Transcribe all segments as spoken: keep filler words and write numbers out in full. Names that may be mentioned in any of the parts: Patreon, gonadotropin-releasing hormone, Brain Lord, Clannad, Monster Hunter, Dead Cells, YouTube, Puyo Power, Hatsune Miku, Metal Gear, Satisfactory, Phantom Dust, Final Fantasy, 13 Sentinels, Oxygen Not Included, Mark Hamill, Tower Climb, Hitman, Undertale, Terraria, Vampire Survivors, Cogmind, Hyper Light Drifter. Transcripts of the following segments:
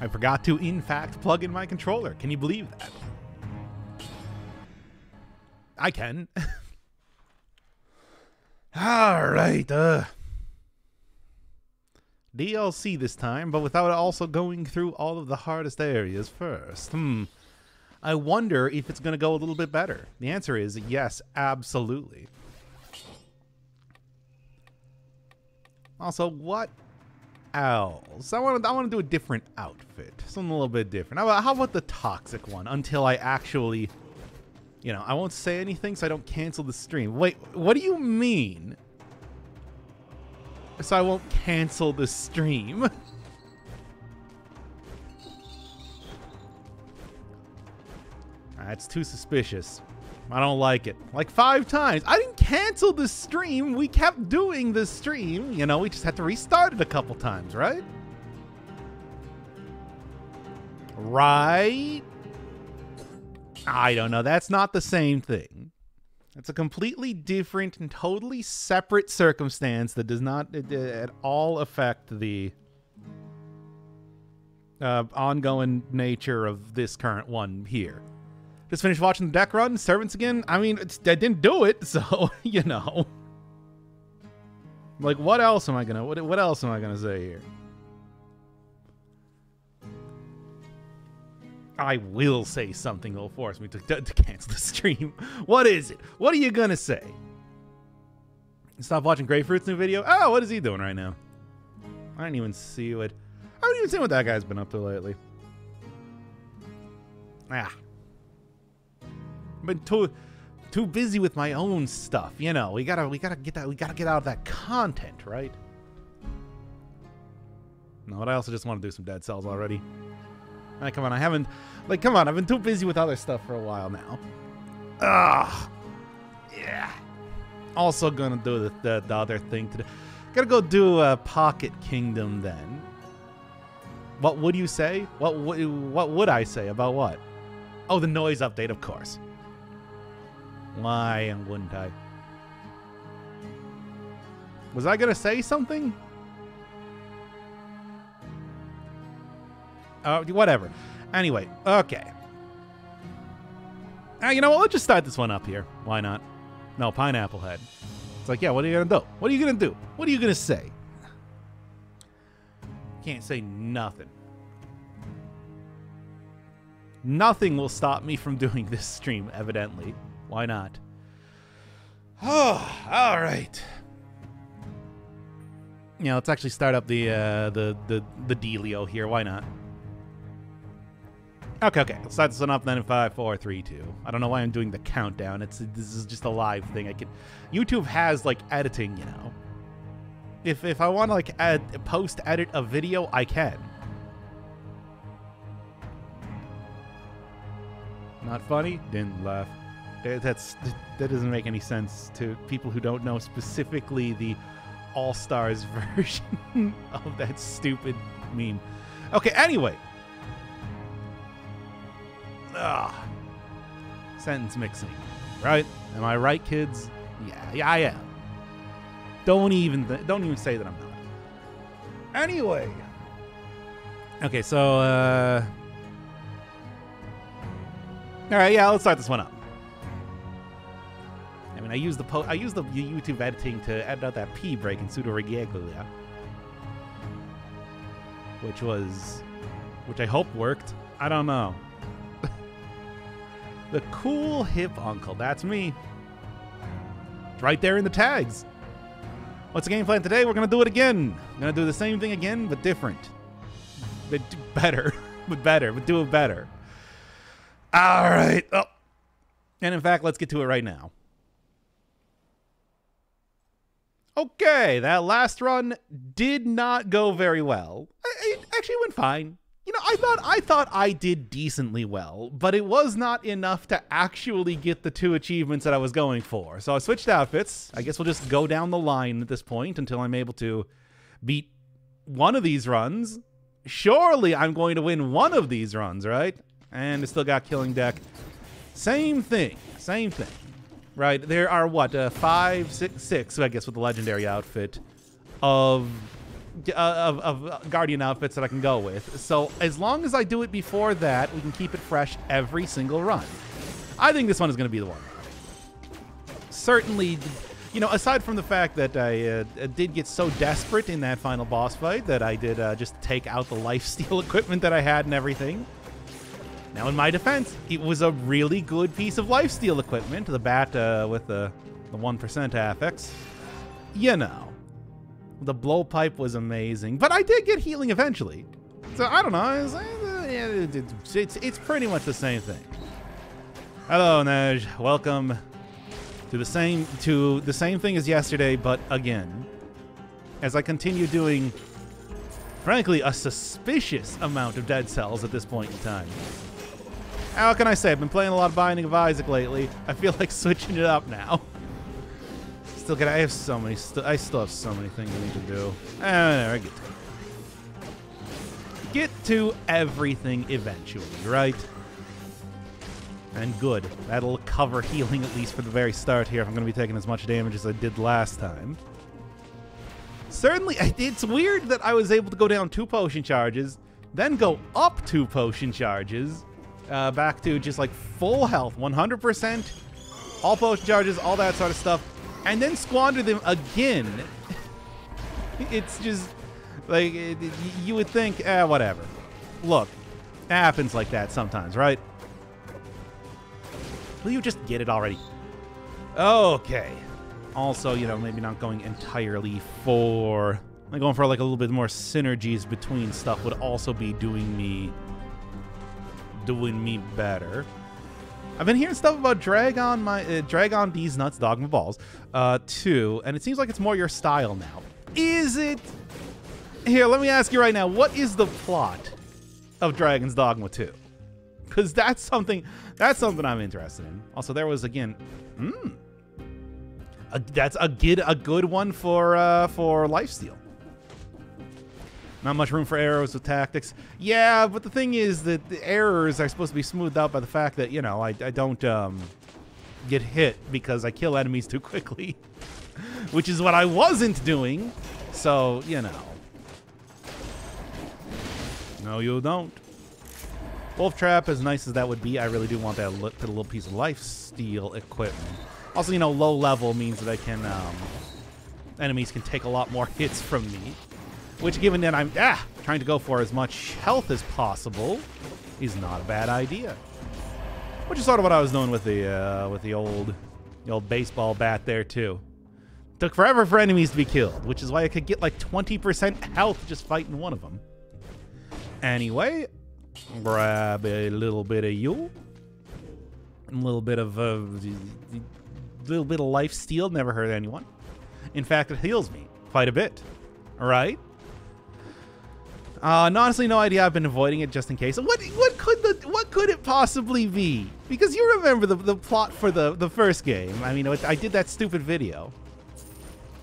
I forgot to, in fact, plug in my controller. Can you believe that? I can. All right. Uh, D L C this time, but without also going through all of the hardest areas first. Hmm. I wonder if it's going to go a little bit better. The answer is yes, absolutely. Also, what else? I want to I want to do a different outfit. Something a little bit different. How about, how about the toxic one until I actually... You know, I won't say anything so I don't cancel the stream. Wait, what do you mean? So I won't cancel the stream? That's too suspicious. I don't like it. Like five times. I didn't cancel the stream. We kept doing the stream. You know, we just had to restart it a couple times, right? Right? I don't know. That's not the same thing. It's a completely different and totally separate circumstance that does not at all affect the uh, ongoing nature of this current one here. Just finished watching the deck run. Servants again. I mean, it's, I didn't do it, so, you know. Like, what else am I gonna, what, what else am I gonna say here? I will say something that'll force me to, to, to cancel the stream. What is it? What are you gonna say? Stop watching Grapefruit's new video. Oh, what is he doing right now? I didn't even see what, I haven't even seen what that guy's been up to lately. Ah. Been too too busy with my own stuff, you know. We gotta we gotta get that we gotta get out of that content, right? No, but I also just want to do some Dead Cells already. Right, come on, I haven't like come on, I've been too busy with other stuff for a while now. Ah, yeah. Also gonna do the, the, the other thing today. Gotta go do uh, Pocket Kingdom then. What would you say? What would what would I say about what? Oh, the noise update, of course. Why wouldn't I? Was I gonna say something? Uh, whatever. Anyway, okay. Uh, you know what? Let's just start this one up here. Why not? No, Pineapple Head. It's like, yeah, what are you gonna do? What are you gonna do? What are you gonna say? Can't say nothing. Nothing will stop me from doing this stream, evidently. Why not? Oh, all right. Yeah, let's actually start up the uh, the the the dealio here. Why not? Okay, okay. Let's start this one up then in five, four, three, two. I don't know why I'm doing the countdown. It's this is just a live thing. I could. YouTube has like editing, you know. If if I want to like add post edit a video, I can. Not funny? Didn't laugh. That's, that doesn't make any sense to people who don't know specifically the All-Stars version of that stupid meme. Okay, anyway. Ugh. Sentence mixing, right? Am I right, kids? Yeah, yeah, I am. Don't even, don't even say that I'm not. Anyway. Okay, so, uh... all right, yeah, let's start this one up. I mean, I use the po I use the YouTube editing to edit out that pee break in Pseudo Regaglia, which was, which I hope worked. I don't know. The cool hip uncle, that's me. It's right there in the tags. What's the game plan today? We're gonna do it again. I'm gonna do the same thing again, but different, but better, but better, but do it better. All right. Oh. And in fact, let's get to it right now. Okay, that last run did not go very well. It actually went fine. You know, I thought I thought I did decently well, but it was not enough to actually get the two achievements that I was going for. So I switched outfits. I guess we'll just go down the line at this point until I'm able to beat one of these runs. Surely I'm going to win one of these runs, right? And it still got Killing Deck. Same thing, same thing. Right, there are what, uh, five, six, six, I guess, with the legendary outfit of of, of Guardian outfits that I can go with. So as long as I do it before that, we can keep it fresh every single run. I think this one is going to be the one. Certainly, you know, aside from the fact that I uh, did get so desperate in that final boss fight that I did uh, just take out the lifesteal equipment that I had and everything. Now, in my defense, it was a really good piece of lifesteal equipment, the bat uh, with the, the one percent affix. You know, the blowpipe was amazing, but I did get healing eventually. So, I don't know, it's, it's, it's pretty much the same thing. Hello, Nej. Welcome to the same to the same thing as yesterday, but again. As I continue doing, frankly, a suspicious amount of Dead Cells at this point in time. How can I say? I've been playing a lot of Binding of Isaac lately. I feel like switching it up now. Still, can I have so many? St I still have so many things I need to do. Ah, I get to it. Get to everything eventually, right? And good. That'll cover healing at least for the very start here. If I'm going to be taking as much damage as I did last time. Certainly, it's weird that I was able to go down two potion charges, then go up two potion charges. Uh, back to just like full health, one hundred percent, all potion charges, all that sort of stuff, and then squander them again. It's just like it, it, you would think, eh, whatever. Look, it happens like that sometimes, right? Will you just get it already? Okay. Also, you know, maybe not going entirely for, like going for like a little bit more synergies between stuff would also be doing me. doing me better. I've been hearing stuff about Dragon my uh, Dragon D's Nuts Dogma Balls uh, too, and it seems like it's more your style now. Is it? Here, let me ask you right now, what is the plot of Dragon's Dogma Two? Because that's something that's something I'm interested in. Also, there was again, mm, a, that's a good a good one for uh, for lifesteal. Not much room for errors with tactics. Yeah, but the thing is that the errors are supposed to be smoothed out by the fact that, you know, I, I don't um, get hit because I kill enemies too quickly, which is what I wasn't doing. So, you know. No, you don't. Wolf Trap, as nice as that would be, I really do want that little piece of lifesteal equipment. Also, you know, low level means that I can, um, enemies can take a lot more hits from me. Which, given that I'm ah, trying to go for as much health as possible, is not a bad idea. Which is sort of what I was doing with the uh, with the old, the old baseball bat there too. Took forever for enemies to be killed, which is why I could get like twenty percent health just fighting one of them. Anyway, grab a little bit of you, a little bit of a uh, little bit of life steal. Never hurt anyone. In fact, it heals me quite a bit. Right. Uh, and honestly, no idea. I've been avoiding it just in case. What what could the what could it possibly be? Because you remember the the plot for the the first game. I mean, I did that stupid video.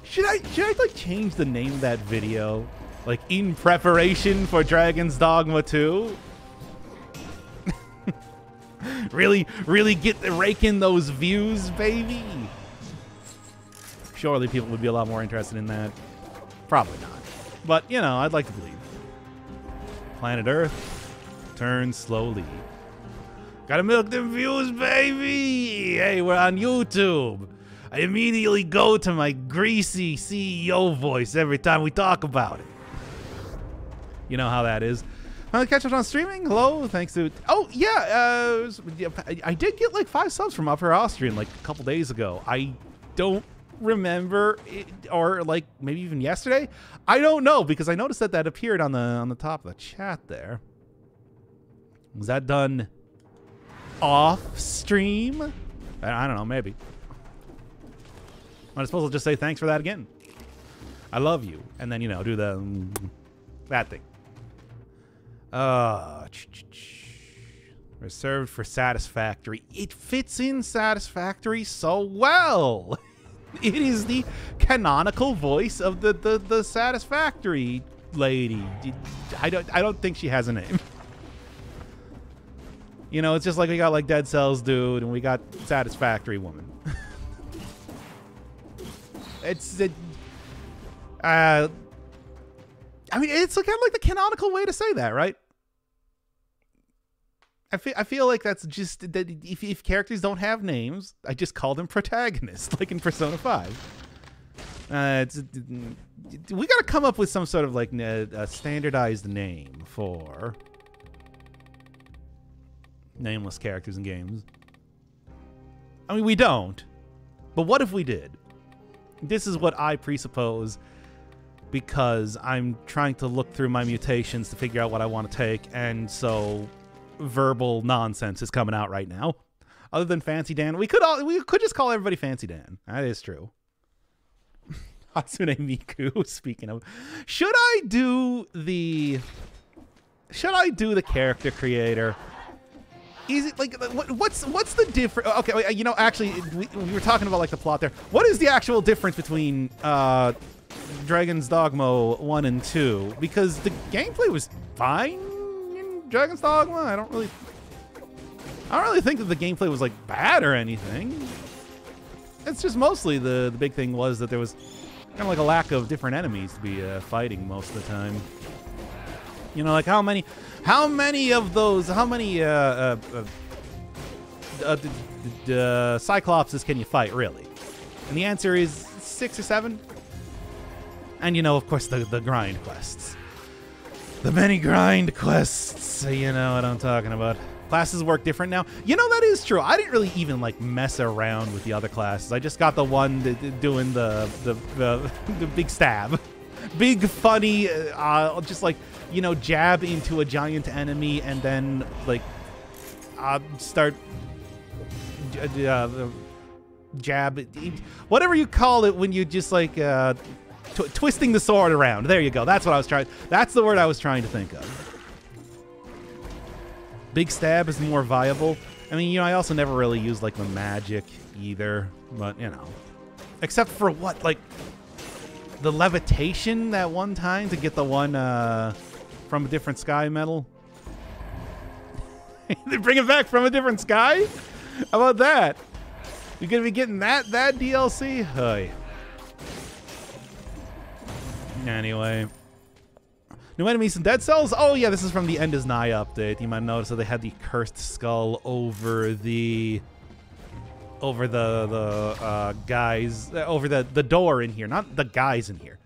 Should I should I like change the name of that video, like in preparation for Dragon's Dogma Two? Really, really get rake in those views, baby. Surely people would be a lot more interested in that. Probably not. But, you know, I'd like to believe. Planet Earth, turn slowly. Gotta milk them views, baby! Hey, we're on YouTube. I immediately go to my greasy C E O voice every time we talk about it. You know how that is. I'll catch up on streaming. Hello, thanks to... Oh, yeah, uh, I did get like five subs from Upper Austrian like a couple days ago. I don't... remember it, or like maybe even yesterday, I don't know, because I noticed that that appeared on the on the top of the chat there. Was that done off stream? I don't know, maybe. I suppose I'll just say thanks for that again. I love you, and then, you know, do the um, that thing. Uh, reserved for Satisfactory. It fits in Satisfactory so well. It is the canonical voice of the, the, the Satisfactory lady. I don't I don't think she has a name. You know, it's just like we got like Dead Cells dude and we got Satisfactory woman. It's it, uh I mean, it's kind of like the canonical way to say that, right? I feel, I feel like that's just that if, if characters don't have names, I just call them protagonists, like in Persona five. Uh, it's, we gotta come up with some sort of like a standardized name for nameless characters in games. I mean, we don't, but what if we did? This is what I presuppose, because I'm trying to look through my mutations to figure out what I want to take, and so verbal nonsense is coming out right now. Other than Fancy Dan, we could all we could just call everybody Fancy Dan. That is true. Hatsune Miku, speaking of, should I do the, should I do the character creator? Is it like, what, what's, what's the difference? Okay, you know, actually, we, we were talking about like the plot there. What is the actual difference between uh, Dragon's Dogma one and two? Because the gameplay was fine in Dragon's Dogma. I don't really, I don't really think that the gameplay was like bad or anything. It's just mostly the, the big thing was that there was kind of like a lack of different enemies to be uh, fighting most of the time. You know, like how many, how many of those, how many uh, uh, uh, uh, uh, Cyclopses can you fight, really? And the answer is six or seven. And, you know, of course, the, the grind quests. The many grind quests, you know what I'm talking about. Classes work different now. You know, that is true. I didn't really even like mess around with the other classes. I just got the one that, doing the, the, the, the big stab. Big funny, uh, just like, you know, jab into a giant enemy and then, like, uh, start uh, jab, whatever you call it when you just, like, uh, tw twisting the sword around. There you go. That's what I was trying. That's the word I was trying to think of. Big stab is more viable. I mean, you know, I also never really used, like, the magic either, but, you know. Except for what, like... the levitation that one time to get the one uh, from a different sky medal. They bring it back from a different sky? How about that? You're gonna be getting that that D L C? Hey. Anyway. New enemies and Dead Cells? Oh yeah, this is from the End Is Nigh update. You might notice that they had the cursed skull over the over the the uh, guys, uh, over the the door in here, not the guys in here.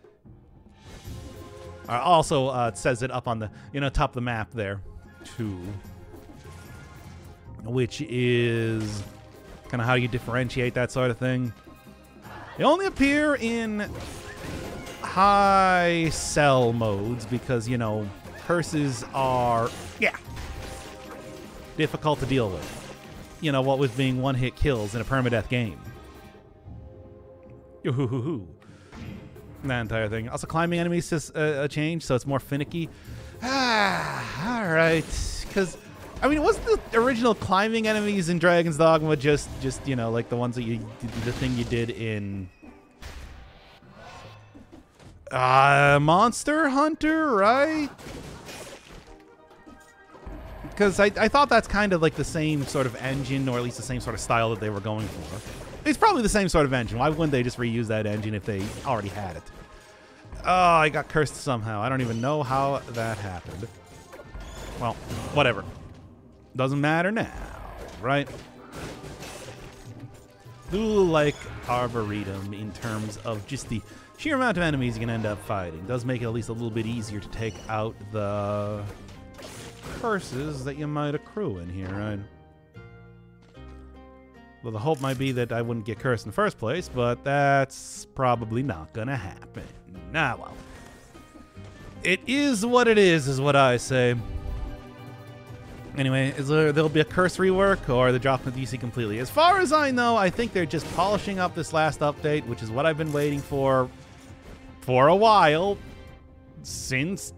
Uh, also, uh, it says it up on the you know top of the map there, too, which is kind of how you differentiate that sort of thing. They only appear in high cell modes because you know curses are yeah difficult to deal with. You know, what with being one-hit kills in a permadeath game. Yoo-hoo-hoo-hoo. That entire thing. Also, climbing enemies is a, a change, so it's more finicky. Ah, all right. Because, I mean, wasn't the original climbing enemies in Dragon's Dogma just, just you know, like the ones that you, the thing you did in... Uh, Monster Hunter, right? Because I, I thought that's kind of like the same sort of engine, or at least the same sort of style that they were going for. It's probably the same sort of engine. Why wouldn't they just reuse that engine if they already had it? Oh, I got cursed somehow. I don't even know how that happened. Well, whatever. Doesn't matter now, right? Do like Arboretum in terms of just the sheer amount of enemies you can end up fighting. It does make it at least a little bit easier to take out the... curses that you might accrue in here, right? Well, the hope might be that I wouldn't get cursed in the first place, but that's probably not gonna happen. Ah, well. It is what it is, is what I say. Anyway, is there, there'll be a curse rework or the drop of the D C completely? As far as I know, I think they're just polishing up this last update, which is what I've been waiting for for a while, since...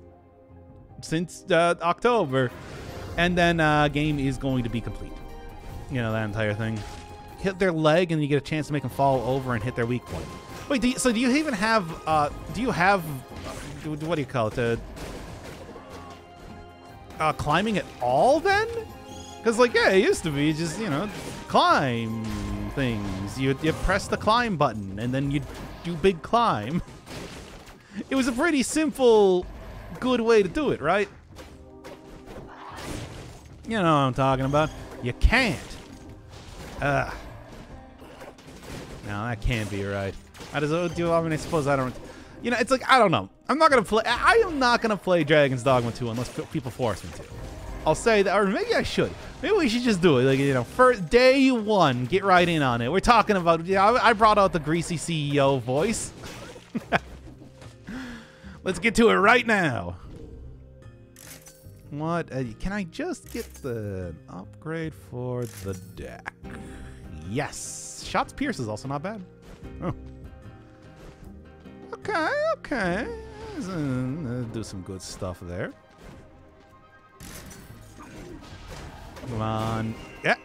since uh, October, and then uh, game is going to be complete. You know, that entire thing. Hit their leg and you get a chance to make them fall over and hit their weak point. Wait, do you, so do you even have, uh, do you have, uh, what do you call it, uh, uh, climbing at all then? Because like, yeah, it used to be just, you know, climb things. You, you press the climb button and then you do big climb. It was a pretty simple good way to do it, right? You know what I'm talking about. You can't. Ugh. No, that can't be right. I just do. I mean, I suppose I don't. You know, it's like, I don't know. I'm not gonna play. I am not gonna play Dragon's Dogma Two unless people force me to. I'll say that, or maybe I should. Maybe we should just do it. Like, you know, first day one, get right in on it. We're talking about. Yeah, you know, I brought out the greasy C E O voice. Let's get to it right now. What? Uh, can I just get the upgrade for the deck? Yes. Shots Pierce is also not bad. Oh. Okay, okay. Uh, do some good stuff there. Come on. Yeah.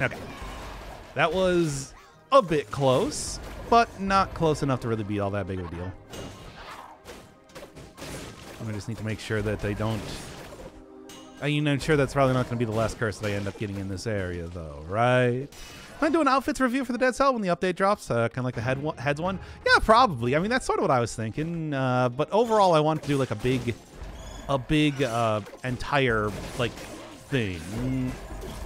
Okay. That was a bit close, but not close enough to really be all that big of a deal. I just need to make sure that they don't... I mean, I'm sure that's probably not going to be the last curse that I end up getting in this area, though, right? Can I do an outfits review for the Dead Cell when the update drops? Uh, kind of like the head one, heads one? Yeah, probably. I mean, that's sort of what I was thinking. Uh, but overall, I want to do, like, a big... A big, uh, entire, like, thing.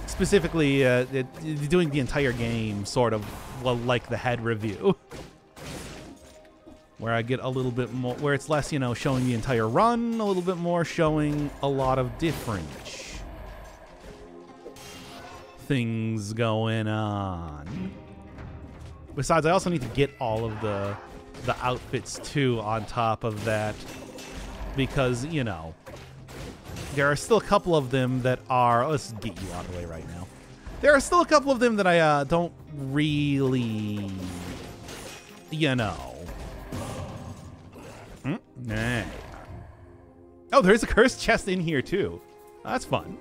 Specifically, uh, it, doing the entire game, sort of, well, like the head review. Where I get a little bit more, where it's less, you know, showing the entire run, a little bit more showing a lot of different things going on. Besides, I also need to get all of the the outfits too on top of that, because, you know, there are still a couple of them that are, let's get you out of the way right now. There are still a couple of them that I uh, don't really, you know. Nah. Oh, there's a cursed chest in here too. That's fun.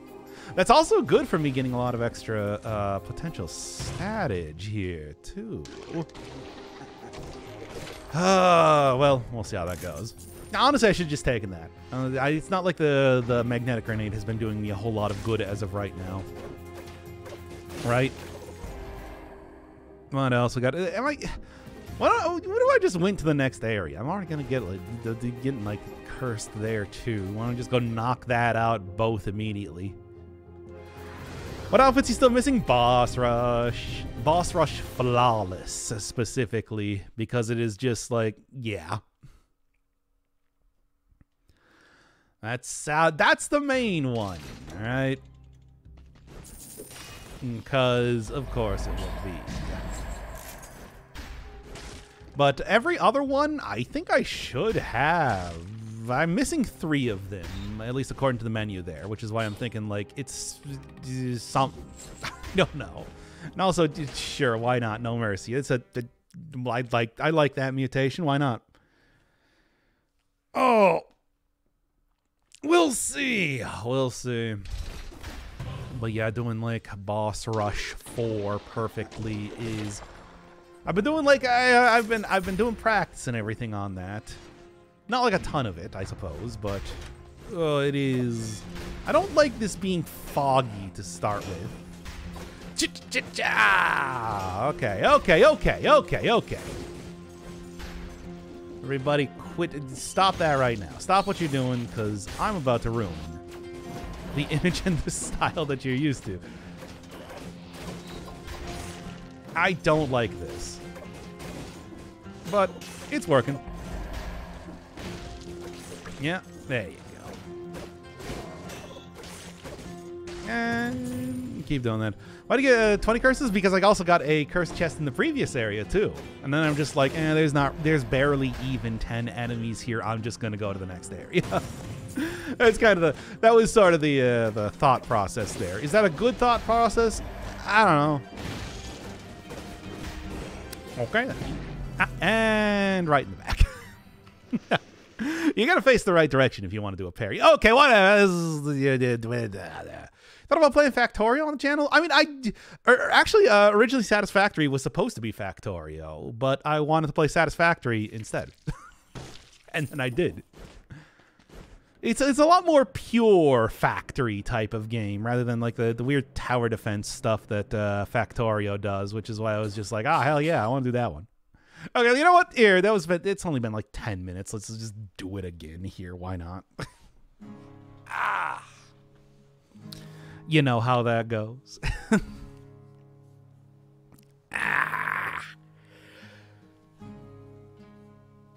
That's also good for me getting a lot of extra uh, potential statage here too. Uh, well, we'll see how that goes. Honestly, I should have just taken that. Uh, I, it's not like the, the magnetic grenade has been doing me a whole lot of good as of right now. Right? What else we got? Am I... Why do, why do I just went to the next area? I'm already gonna get like getting like cursed there too. Why don't I just go knock that out both immediately? What outfits you still missing? Boss Rush, Boss Rush Flawless specifically, because it is just like, yeah. That's uh, that's the main one, all right? Because of course it will be. But every other one, I think I should have. I'm missing three of them, at least according to the menu there, which is why I'm thinking, like, it's uh, something. I don't know. And also, sure, why not? No mercy. It's a, a I like, I like that mutation. Why not? Oh. We'll see. We'll see. But yeah, doing, like, Boss Rush four perfectly is... I've been doing like I, I've been I've been doing practice and everything on that, not like a ton of it, I suppose, but uh, it is. I don't like this being foggy to start with. Ch-ch-ch-cha! Okay, okay, okay, okay, okay. Everybody, quit! Stop that right now! Stop what you're doing, because I'm about to ruin the image and the style that you're used to. I don't like this, but it's working. Yeah, there you go. And keep doing that. Why do you get uh, twenty curses? Because I also got a cursed chest in the previous area too. And then I'm just like, eh, there's not, there's barely even ten enemies here. I'm just gonna go to the next area. That's kind of the, that was sort of the uh, the thought process there. Is that a good thought process? I don't know. Okay, and right in the back. You gotta face the right direction if you want to do a parry. Okay, whatever. Thought about playing Factorio on the channel. I mean, I or actually uh, originally Satisfactory was supposed to be Factorio, but I wanted to play Satisfactory instead, and then I did. It's it's a lot more pure factory type of game rather than like the, the weird tower defense stuff that uh, Factorio does, which is why I was just like, ah, hell yeah, I want to do that one. Okay, you know what? Here, that was. It's only been like ten minutes. Let's just do it again here. Why not? Ah, you know how that goes. Ah.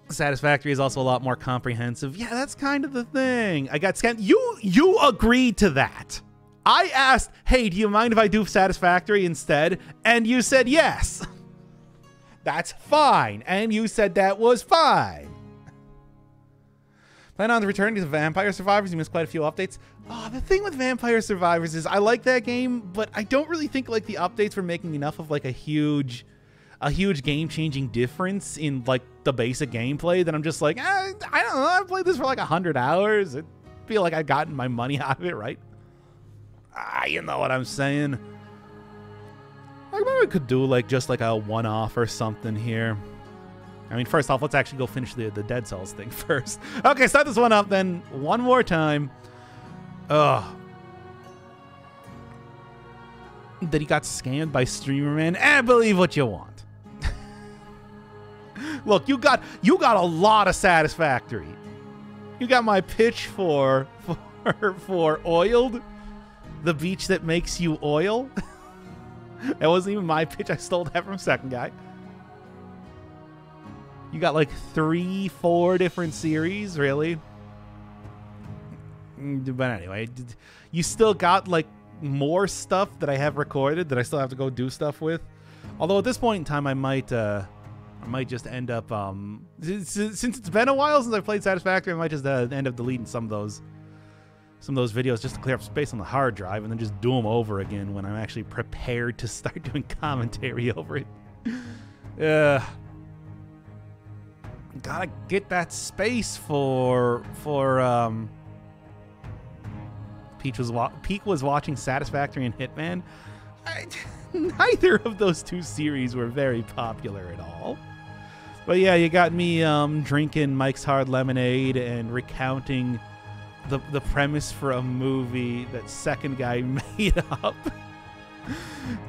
Satisfactory is also a lot more comprehensive. Yeah, that's kind of the thing. I got scammed. You you agreed to that. I asked, hey, do you mind if I do Satisfactory instead? And you said yes. That's fine. And you said that was fine. Plan on returning to Vampire Survivors. You missed quite a few updates. Oh, the thing with Vampire Survivors is I like that game, but I don't really think like the updates were making enough of like a huge, a huge game-changing difference in like the basic gameplay that I'm just like, eh, I don't know. I've played this for like a hundred hours. I feel like I've gotten my money out of it, right? Ah, you know what I'm saying. I remember we could do like just like a one-off or something here. I mean, first off, let's actually go finish the, the Dead Cells thing first. Okay, start this one up then one more time. Ugh. That he got scammed by streamer man. Eh, believe what you want. Look, you got you got a lot of Satisfactory. You got my pitch for for for oiled. The beach that makes you oil. That wasn't even my pitch. I stole that from Second Guy. You got like three, four different series, really. But anyway, you still got like more stuff that I have recorded that I still have to go do stuff with. Although at this point in time, I might, uh, I might just end up. Um, since it's been a while since I played Satisfactory, I might just uh, end up deleting some of those. Some of those videos just to clear up space on the hard drive and then just do them over again when I'm actually prepared to start doing commentary over it. Uh, gotta get that space for, for, um, Peach was, wa Peak was watching Satisfactory and Hitman. I, neither of those two series were very popular at all. But yeah, you got me, um, drinking Mike's Hard Lemonade and recounting The, the premise for a movie that Second Guy made up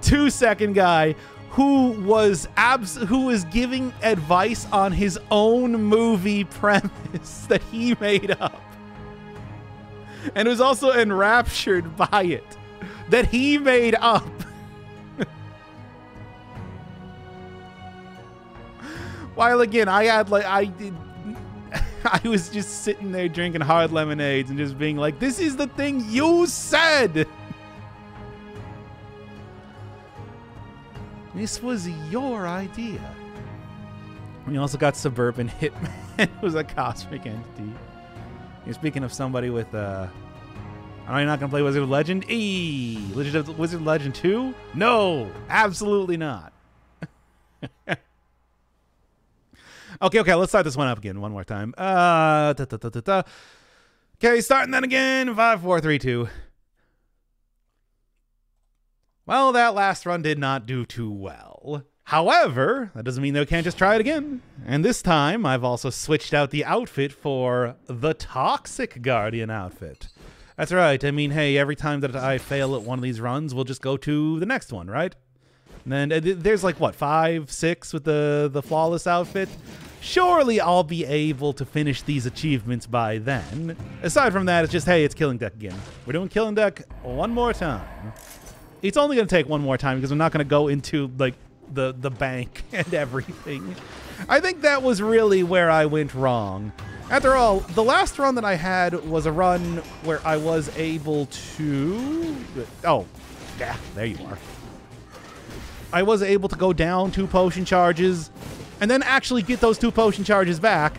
to Second Guy, who was abs who was giving advice on his own movie premise that he made up, and was also enraptured by it that he made up. While again, I had like I did. I was just sitting there drinking hard lemonades and just being like, this is the thing you said. This was your idea. We also got Suburban Hitman, who's a cosmic entity. You're speaking of somebody with, uh, are you not going to play Wizard of Legend? Eee, Wizard of Legend two? No, absolutely not. Okay, okay, let's start this one up again one more time. Uh, da, da, da, da, da. Okay, starting that again. Five, four, three, two. Well, that last run did not do too well. However, that doesn't mean they can't just try it again. And this time, I've also switched out the outfit for the Toxic Guardian outfit. That's right. I mean, hey, every time that I fail at one of these runs, we'll just go to the next one, right? And then there's like, what, five, six with the, the flawless outfit? Surely I'll be able to finish these achievements by then. Aside from that, it's just, hey, it's Killing Deck again. We're doing Killing Deck one more time. It's only going to take one more time because I'm not going to go into, like, the, the bank and everything. I think that was really where I went wrong. After all, the last run that I had was a run where I was able to... Oh, yeah, there you are. I was able to go down two potion charges and then actually get those two potion charges back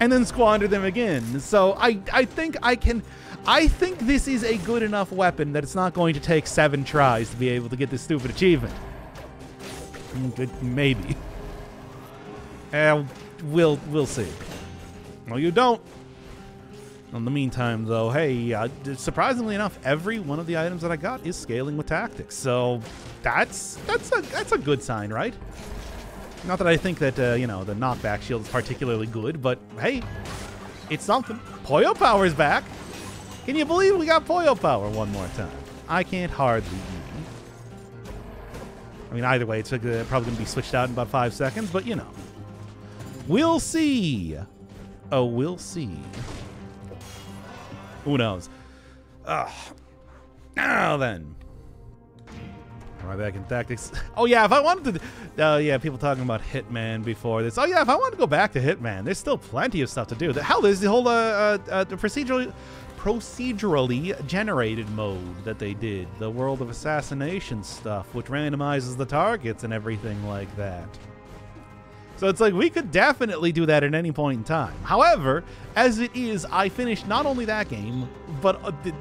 and then squander them again. So I, I think I can, I think this is a good enough weapon that it's not going to take seven tries to be able to get this stupid achievement. Maybe. Uh, we'll, we'll see. Well, you don't. In the meantime, though, hey, uh, surprisingly enough, every one of the items that I got is scaling with tactics. So that's that's a, that's a good sign, right? Not that I think that, uh, you know, the knockback shield is particularly good, but hey, it's something. Puyo Power's back. Can you believe we got Puyo Power one more time? I can't hardly even. I mean, either way, it's probably going to be switched out in about five seconds, but you know. We'll see. Oh, we'll see. Who knows? Ugh. Now then. Right back in tactics. Oh yeah, if I wanted to. Oh uh, yeah, people talking about Hitman before this. Oh yeah, if I wanted to go back to Hitman, there's still plenty of stuff to do. The hell, there's the whole uh, uh, uh, the procedural, procedurally generated mode that they did, the World of Assassination stuff, which randomizes the targets and everything like that. So it's like we could definitely do that at any point in time. However, as it is, I finished not only that game, but. Uh, the,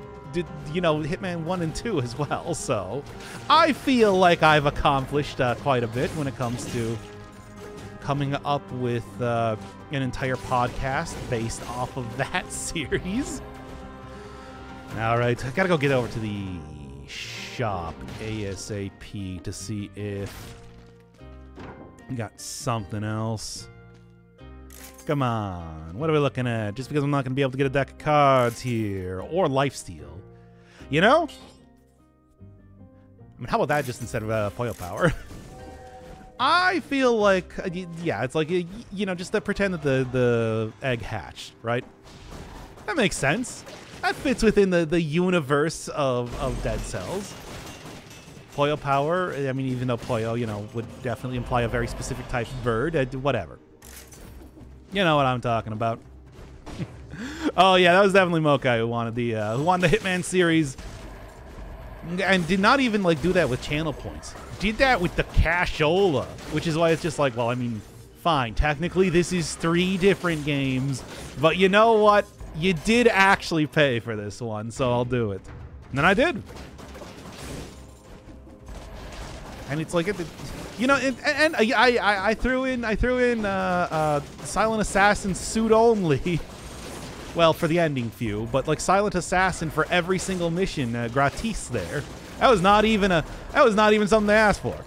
you know, Hitman one and two as well, so I feel like I've accomplished uh, quite a bit when it comes to coming up with uh, an entire podcast based off of that series. All right, I gotta go get over to the shop ASAP to see if we got something else. Come on, what are we looking at? Just because I'm not going to be able to get a deck of cards here, or lifesteal. You know? I mean, how about that just instead of uh, Puyo Power? I feel like, yeah, it's like, you know, just to pretend that the, the egg hatched, right? That makes sense. That fits within the, the universe of, of Dead Cells. Puyo Power, I mean, even though Puyo, you know, would definitely imply a very specific type of bird, uh, whatever. You know what I'm talking about. Oh yeah, that was definitely Mokai who wanted the uh, who wanted the Hitman series, and did not even like do that with channel points. Did that with the cashola, which is why it's just like, well, I mean, fine. Technically, this is three different games, but you know what? You did actually pay for this one, so I'll do it. And then I did, and it's like it. it You know, and, and I, I I threw in I threw in uh, uh, Silent Assassin suit only, well for the ending few, but like Silent Assassin for every single mission uh, gratis there. That was not even a that was not even something to ask for.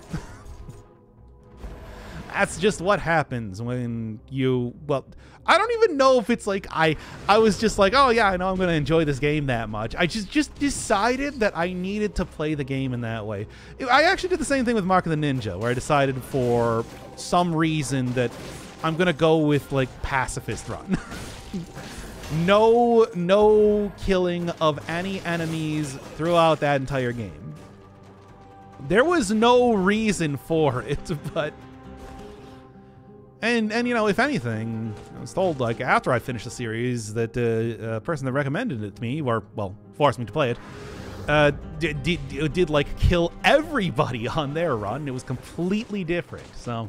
That's just what happens when you well I don't even know if it's like I I was just like oh yeah I know I'm gonna enjoy this game that much. I just just decided that I needed to play the game in that way. I actually did the same thing with Mark of the Ninja, where I decided for some reason that I'm gonna go with like pacifist run. no no killing of any enemies throughout that entire game. There was no reason for it, but. And, and you know, if anything, I was told, like, after I finished the series that uh, a person that recommended it to me, or, well, forced me to play it, uh, did, did, did, like, kill everybody on their run. It was completely different, so...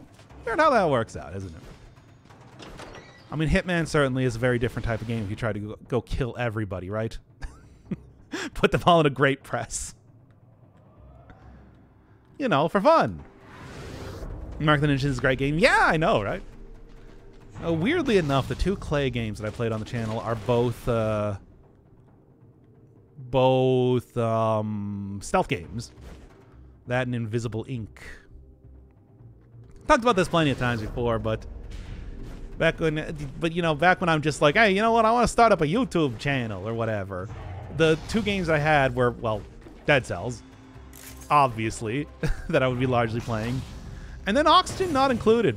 I don't know how that works out, isn't it? I mean, Hitman certainly is a very different type of game if you try to go, go kill everybody, right? Put them all in a great press. You know, for fun. Mark the Ninja is a great game. Yeah, I know, right? Uh, weirdly enough, the two Clay games that I played on the channel are both uh, both um, stealth games. That and Invisible Ink. Talked about this plenty of times before, but back when, but you know, back when I'm just like, hey, you know what? I want to start up a YouTube channel or whatever. The two games I had were, well, Dead Cells, obviously, that I would be largely playing. And then Oxygen Not Included.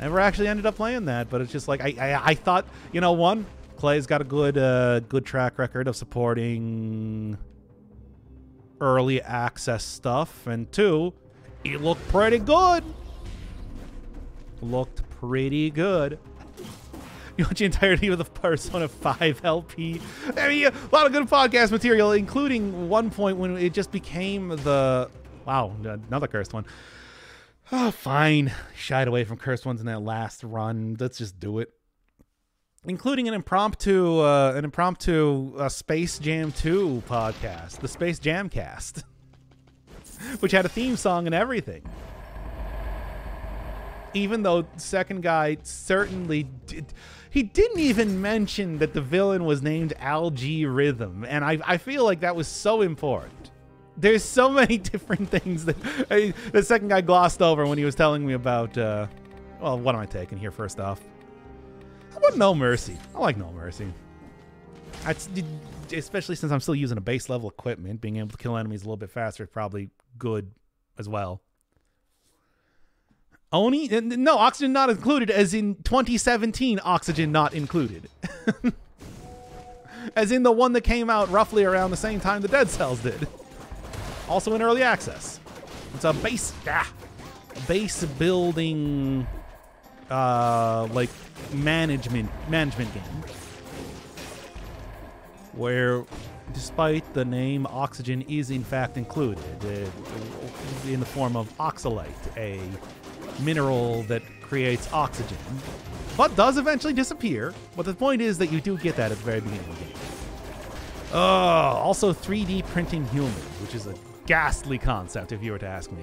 Never actually ended up playing that, but it's just like, I I, I thought, you know, one, Clay's got a good uh, good track record of supporting early access stuff, and two, it looked pretty good. Looked pretty good. You want the entirety of the Persona five L P. I mean, a lot of good podcast material, including one point when it just became the... Wow, another cursed one. Oh, fine. Shied away from cursed ones in that last run. Let's just do it. Including an impromptu, uh, an impromptu uh, Space Jam two podcast, the Space Jam Cast, which had a theme song and everything. Even though second guy certainly did, he didn't even mention that the villain was named Algae Rhythm, and I, I feel like that was so important. There's so many different things that I, the second guy glossed over when he was telling me about, uh, well, what am I taking here first off? How about No Mercy? I like No Mercy. I, especially since I'm still using a base level equipment, being able to kill enemies a little bit faster is probably good as well. Oni? No, Oxygen Not Included, as in twenty seventeen Oxygen Not Included. As in the one that came out roughly around the same time the Dead Cells did. Also in early access. It's a base, ah, base building, uh, like management, management game. Where, despite the name, oxygen is in fact included uh, in the form of oxalate, a mineral that creates oxygen, but does eventually disappear. But the point is that you do get that at the very beginning of the game. Oh, also three D printing humans, which is a ghastly concept, if you were to ask me.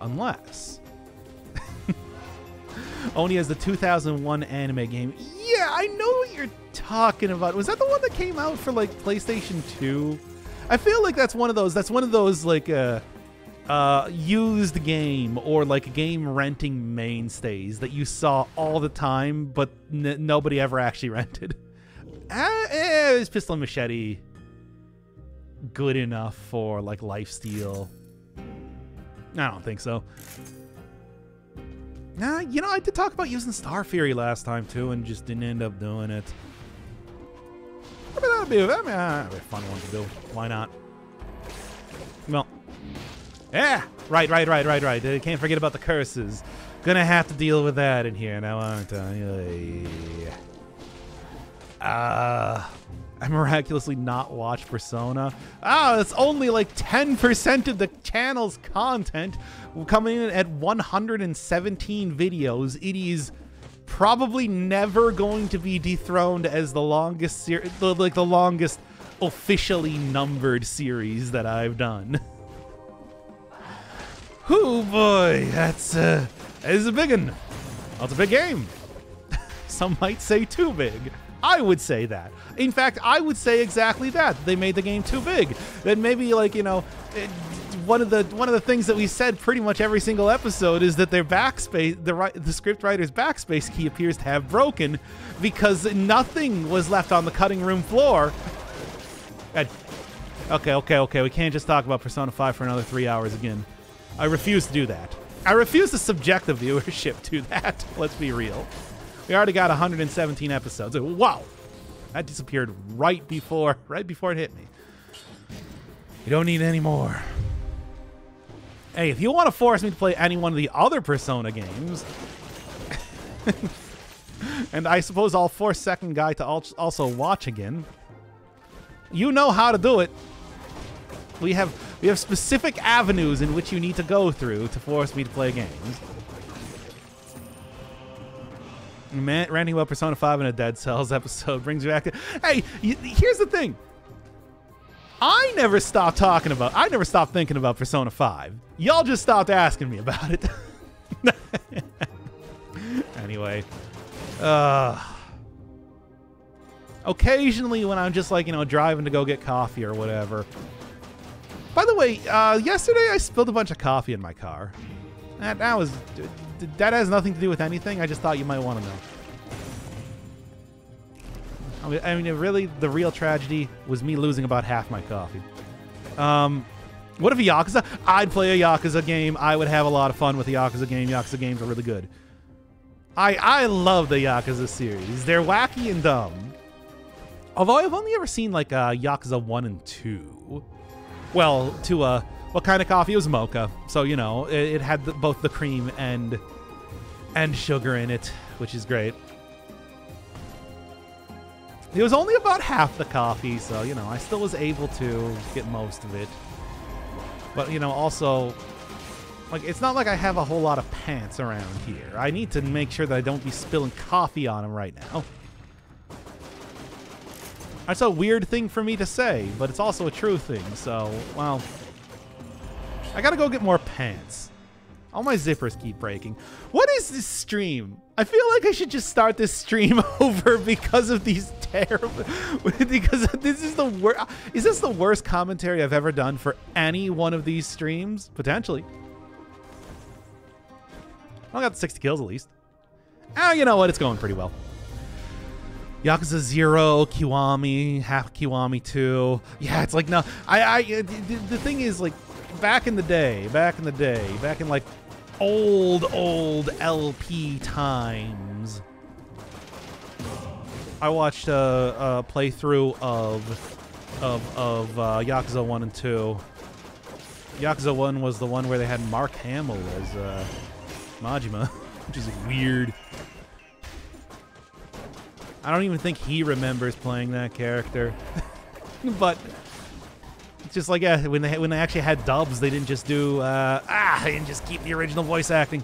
Unless... Oni has the two thousand one anime game. Yeah, I know what you're talking about. Was that the one that came out for, like, PlayStation two? I feel like that's one of those, that's one of those, like, uh, uh, used game or, like, game renting mainstays that you saw all the time, but n nobody ever actually rented. Uh, eh, it was Pistol and Machete. Good enough for like lifesteal? I don't think so. Nah, you know, I did talk about using Star Fury last time too and just didn't end up doing it. I mean, that'd be, that'd be, that'd be a fun one to do. Why not? Well, yeah, right, right, right, right, right. I can't forget about the curses. Gonna have to deal with that in here now, aren't I? Uh... I miraculously not watch Persona. Ah, that's only like ten percent of the channel's content. Coming in at one hundred seventeen videos, it is probably never going to be dethroned as the longest series, like the longest officially numbered series that I've done. Oh boy, that's uh, that's a big one. That's a big game. Some might say too big. I would say that. In fact, I would say exactly that. They made the game too big. Then maybe, like, you know, one of the one of the things that we said pretty much every single episode is that their backspace, the the script writer's backspace key appears to have broken, because nothing was left on the cutting room floor. God. Okay, okay, okay. We can't just talk about Persona five for another three hours again. I refuse to do that. I refuse to subject the viewership to that. Let's be real. We already got one hundred seventeen episodes. Wow, that disappeared right before, right before it hit me. You don't need any more. Hey, if you want to force me to play any one of the other Persona games, and I suppose I'll force Second Guy to also watch again. You know how to do it. We have we have specific avenues in which you need to go through to force me to play games. Man, ranting about Persona five in a Dead Cells episode brings you back to... Hey, you, here's the thing. I never stopped talking about... I never stopped thinking about Persona five. Y'all just stopped asking me about it. Anyway. Uh, occasionally when I'm just like, you know, driving to go get coffee or whatever. By the way, uh, yesterday I spilled a bunch of coffee in my car. That, that was... That has nothing to do with anything. I just thought you might want to know. I mean, I mean it really, the real tragedy was me losing about half my coffee. Um, what if a Yakuza? I'd play a Yakuza game. I would have a lot of fun with the Yakuza game. Yakuza games are really good. I, I love the Yakuza series. They're wacky and dumb. Although I've only ever seen, like, uh, Yakuza one and two. Well, to, uh... What kind of coffee? It was mocha, so you know it, it had the, both the cream and and sugar in it, which is great. It was only about half the coffee, so you know I still was able to get most of it. But you know, also, like, it's not like I have a whole lot of pants around here. I need to make sure that I don't be spilling coffee on them right now. That's a weird thing for me to say, but it's also a true thing. So, well. I gotta go get more pants. All my zippers keep breaking. What is this stream? I feel like I should just start this stream over because of these terrible... Because this is the worst... Is this the worst commentary I've ever done for any one of these streams? Potentially. I got sixty kills at least. Ah, you know what? It's going pretty well. Yakuza Zero, Kiwami, half Kiwami two. Yeah, it's like, no... I, I, the, the thing is, like... Back in the day, back in the day, back in like old, old L P times. I watched a, a playthrough of of, of uh, Yakuza one and two. Yakuza one was the one where they had Mark Hamill as uh, Majima, which is weird. I don't even think he remembers playing that character. But it's just like, yeah, when they when they actually had dubs, they didn't just do uh, ah, they didn't just keep the original voice acting.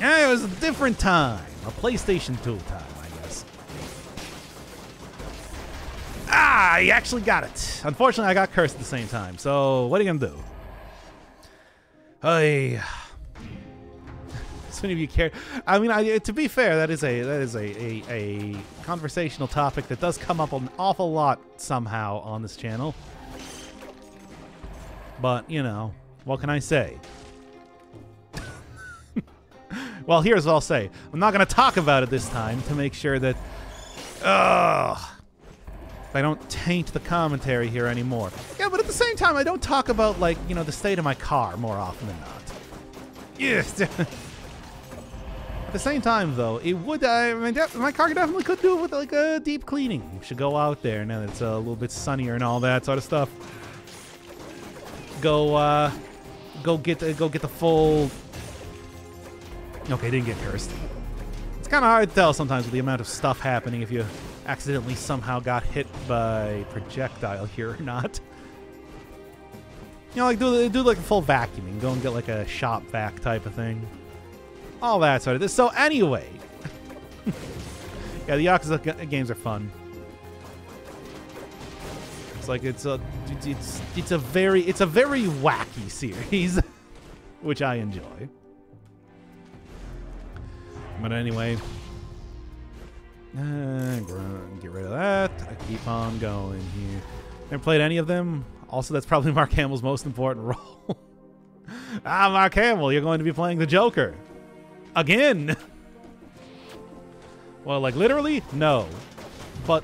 Yeah, it was a different time, a PlayStation two time, I guess. Ah, you actually got it. Unfortunately, I got cursed at the same time. So what are you gonna do? Hey. Of you care. I mean, I, to be fair, that is a that is a, a a conversational topic that does come up an awful lot somehow on this channel. But you know, what can I say? Well, here's what I'll say. I'm not going to talk about it this time to make sure that uh, I don't taint the commentary here anymore. Yeah, but at the same time, I don't talk about, like, you know, the state of my car more often than not. Yes. At the same time, though, it would, I mean, my car definitely could do it with, like, a deep cleaning. We should go out there now that it's a little bit sunnier and all that sort of stuff. Go, uh, go get the, go get the full... Okay, didn't get cursed. It's kind of hard to tell sometimes with the amount of stuff happening if you accidentally somehow got hit by projectile here or not. You know, like, do, do like, a full vacuuming. Go and get, like, a shop vac type of thing. All that sort of this. So anyway, yeah, the Yakuza games are fun. It's like it's a it's it's a very it's a very wacky series, which I enjoy. But anyway, uh, get rid of that. I keep on going here. Never played any of them. Also, that's probably Mark Hamill's most important role. Ah, Mark Hamill, you're going to be playing the Joker. Again. Well, like, literally? No. But,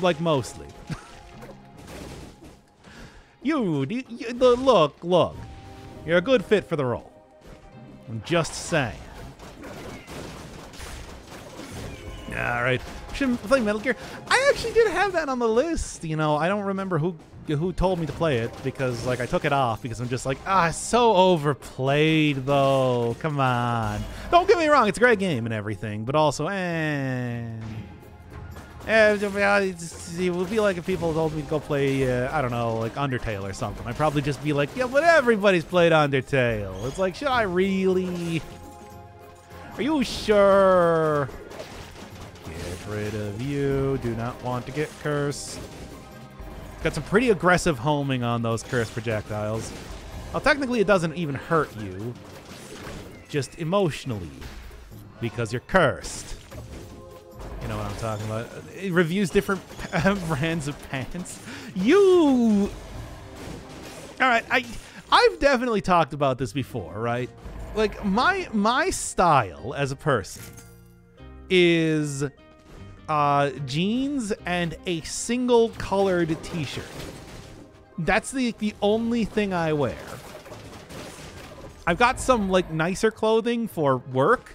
like, mostly. you, you, you, look, look. You're a good fit for the role. I'm just saying. Alright. Should play Metal Gear. I actually did have that on the list. You know, I don't remember who who told me to play it because, like, I took it off because I'm just like, ah, it's so overplayed, though. Come on. Don't get me wrong. It's a great game and everything, but also, eh. eh it would be like if people told me to go play, uh, I don't know, like Undertale or something. I'd probably just be like, yeah, but everybody's played Undertale. It's like, should I really? Are you sure? Get rid of you. Do not want to get cursed. Got some pretty aggressive homing on those cursed projectiles. Well, technically it doesn't even hurt you. Just emotionally. Because you're cursed. You know what I'm talking about. It reviews different brands of pants. You! Alright, I, I've definitely talked about this before, right? Like, my, my style as a person is... Uh, jeans and a single colored t-shirt. That's the, the only thing I wear. I've got some, like, nicer clothing for work.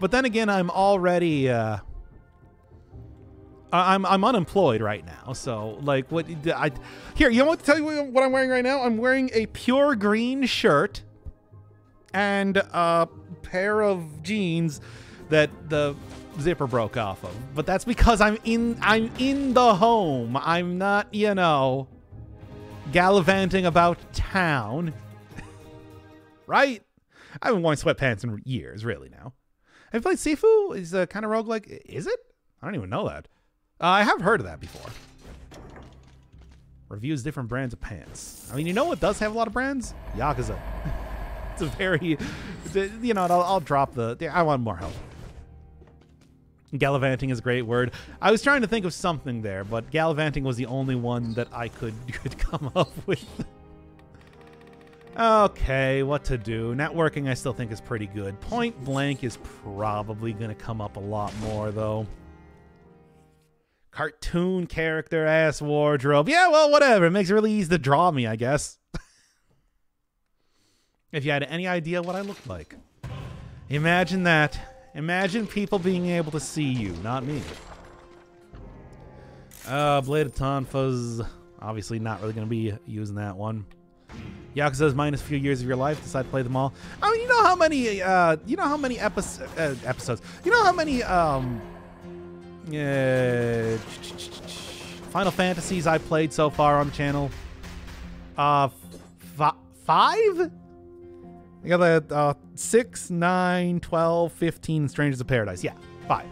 But then again, I'm already, uh... I'm, I'm unemployed right now, so, like, what... I, here, you want to tell you what I'm wearing right now? I'm wearing a pure green shirt and a pair of jeans that the... zipper broke off of, but that's because I'm in I'm in the home. I'm not, you know, gallivanting about town. Right? I haven't worn sweatpants in years, really, now. Have you played Sifu? Is uh, kind of roguelike. Is it? I don't even know that. Uh, I have heard of that before. Reviews different brands of pants. I mean, you know what does have a lot of brands? Yakuza. It's a very, you know, I'll, I'll drop the, I want more help. Gallivanting is a great word. I was trying to think of something there, but gallivanting was the only one that I could, could come up with. Okay, what to do. Networking I still think is pretty good. Point blank is probably going to come up a lot more, though. Cartoon character ass wardrobe. Yeah, well, whatever. It makes it really easy to draw me, I guess. if you had any idea what I looked like. Imagine that. Imagine people being able to see you, not me. Uh, Blade of Tonfa's obviously not really going to be using that one. Yakuza's minus a few years of your life. Decide to play them all. I mean, you know how many, uh, you know how many epi uh, episodes, you know how many, um, uh, Final Fantasies I played so far on the channel? Uh, f five? I got the, uh, six, nine, twelve, fifteen, Strangers of Paradise. Yeah, five.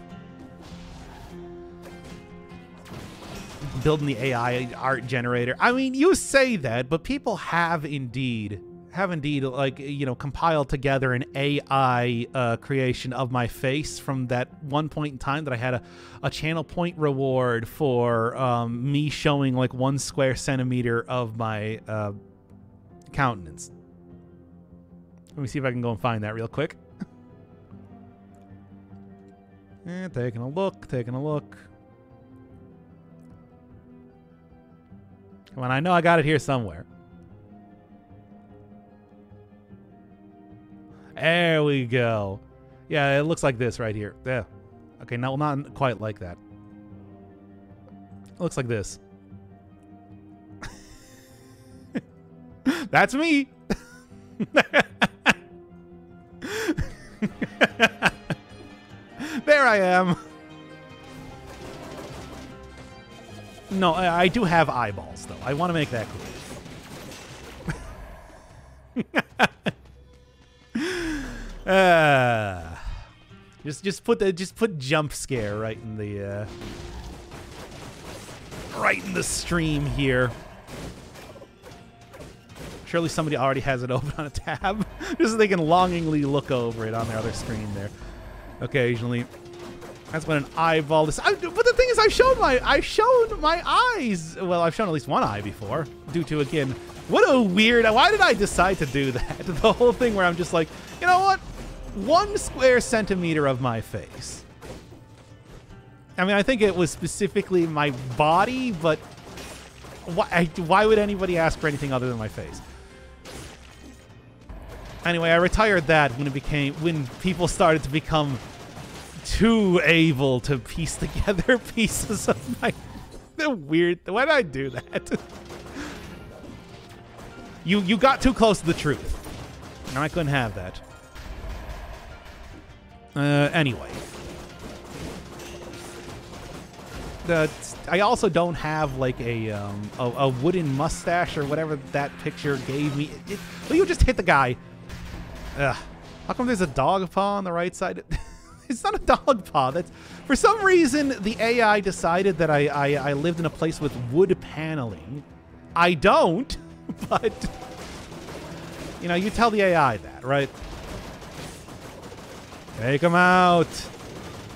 Building the A I art generator. I mean, you say that, but people have indeed, have indeed, like, you know, compiled together an A I uh, creation of my face from that one point in time that I had a, a channel point reward for um, me showing, like, one square centimeter of my uh, countenance. Let me see if I can go and find that real quick. And taking a look, taking a look. Come on, I know I got it here somewhere. There we go. Yeah, it looks like this right here. Yeah. Okay, no, not quite like that. It looks like this. That's me. There I am. No, I, I do have eyeballs, though. I want to make that clear. uh, just, just put the, just put jump scare right in the, uh, right in the stream here. Surely somebody already has it open on a tab, just so they can longingly look over it on their other screen there. Occasionally. That's when an eyeball is. I, but the thing is, I've shown my, I've shown my eyes. Well, I've shown at least one eye before. Due to again, what a weird. Why did I decide to do that? The whole thing where I'm just like, you know what? One square centimeter of my face. I mean, I think it was specifically my body, but why? I, why would anybody ask for anything other than my face? Anyway, I retired that when it became when people started to become. Too able to piece together pieces of my the weird. Why did I do that? you you got too close to the truth, and I couldn't have that. Uh, anyway, the I also don't have like a um a, a wooden mustache or whatever that picture gave me. It, it, well, you just hit the guy. Ugh. How come there's a dog paw on the right side? It's not a dog paw. That's, for some reason, the A I decided that I, I, I lived in a place with wood paneling. I don't, but, you know, you tell the A I that, right? Take him out.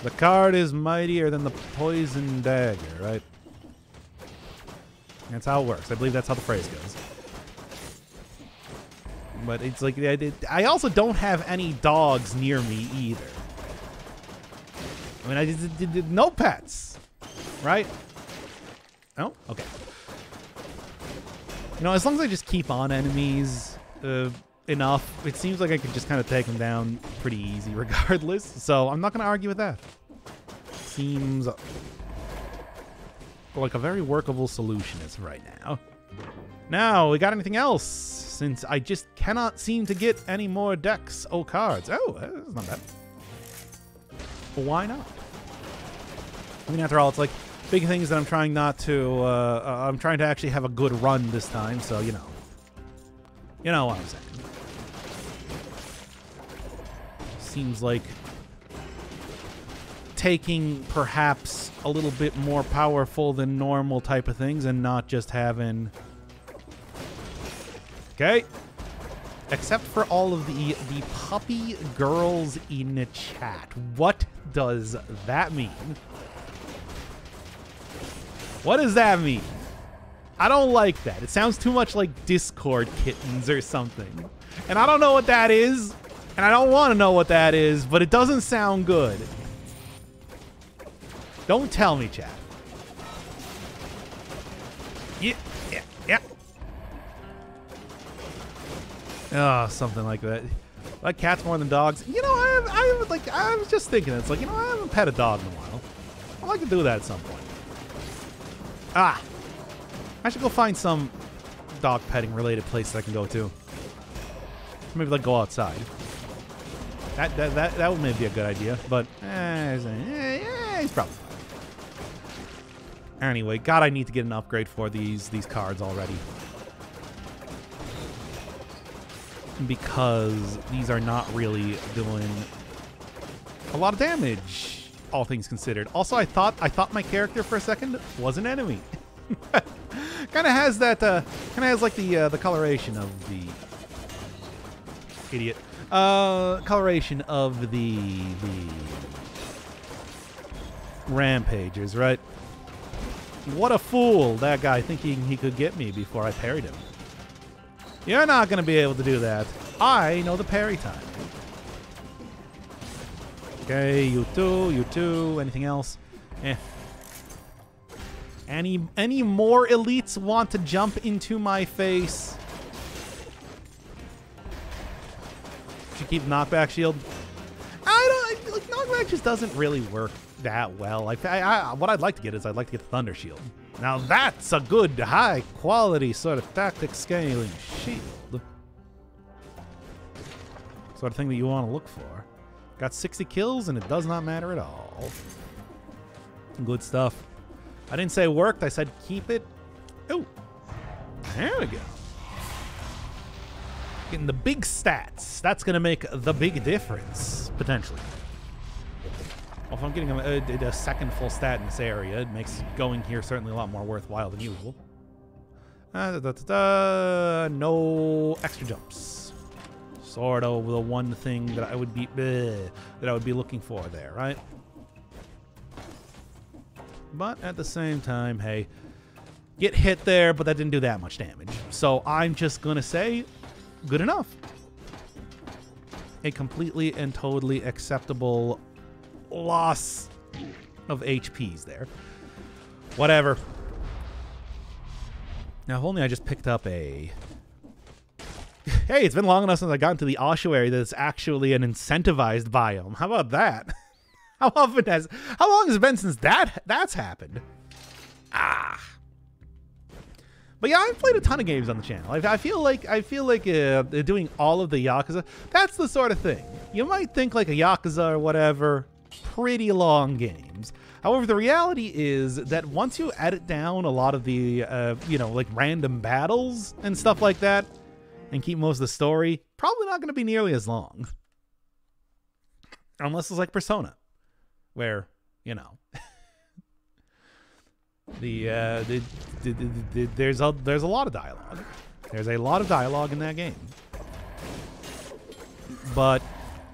The card is mightier than the poison dagger, right? That's how it works. I believe that's how the phrase goes. But it's like, I also don't have any dogs near me either. I mean, I just did no pets, right? Oh, okay. You know, as long as I just keep on enemies uh, enough, it seems like I can just kind of take them down pretty easy regardless. So I'm not going to argue with that. Seems like a very workable solution as of right now. Now, we got anything else? Since I just cannot seem to get any more decks or cards. Oh, that's not bad. But why not? I mean, after all, it's like big things that I'm trying not to. Uh, uh, I'm trying to actually have a good run this time, so you know, you know what I'm saying. Seems like taking perhaps a little bit more powerful than normal type of things, and not just having. Okay. Except for all of the the puppy girls in the chat. What does that mean? What does that mean? I don't like that. It sounds too much like Discord kittens or something. And I don't know what that is. And I don't want to know what that is, but it doesn't sound good. Don't tell me, chat. Yeah, yeah, yeah. Oh, something like that. Like cats more than dogs. You know, I have, I have, like I was just thinking, it's like, you know, I haven't pet a dog in a while. I'd like to do that at some point. Ah, I should go find some dog petting related place that I can go to. Maybe like go outside. That that that that would maybe be a good idea, but eh, eh, eh, it's probably fine. Anyway, God, I need to get an upgrade for these these cards already, because these are not really doing a lot of damage, all things considered. Also, I thought I thought my character for a second was an enemy. Kind of has that, uh, kind of has like the uh, the coloration of the idiot, uh, coloration of the the rampagers, right? What a fool, that guy, thinking he could get me before I parried him. You're not going to be able to do that. I know the parry time. Okay, you too, you too. Anything else? Eh. Any, any more elites want to jump into my face? Should you keep knockback shield? I don't... Like, knockback just doesn't really work that well. Like, I, I, what I'd like to get is I'd like to get the thunder shield. Now that's a good, high-quality sort of tactic scaling shield. Sort of thing that you want to look for. Got sixty kills, and it does not matter at all. Good stuff. I didn't say it worked. I said keep it. Ooh. There we go. Getting the big stats. That's going to make the big difference, potentially. Well, if I'm getting a, a, a second full stat in this area, it makes going here certainly a lot more worthwhile than usual. Uh, da, da, da, da. No extra jumps. Sort of the one thing that I would be bleh, that I would be looking for there, right? But at the same time, hey, get hit there, but that didn't do that much damage. So I'm just gonna say, good enough. A completely and totally acceptable loss of H Ps there. Whatever. Now, if only I just picked up a... Hey, it's been long enough since I got into the ossuary that it's actually an incentivized biome. How about that? How often has... How long has it been since that that's happened? Ah. But yeah, I've played a ton of games on the channel. I, I feel like I feel like uh, they're doing all of the Yakuza. That's the sort of thing. You might think like a Yakuza or whatever... pretty long games. However, the reality is that once you edit down a lot of the, uh, you know, like random battles and stuff like that, and keep most of the story, probably not going to be nearly as long. Unless it's like Persona, where, you know, the, uh, the, the, the, the there's a there's a lot of dialogue. There's a lot of dialogue in that game. But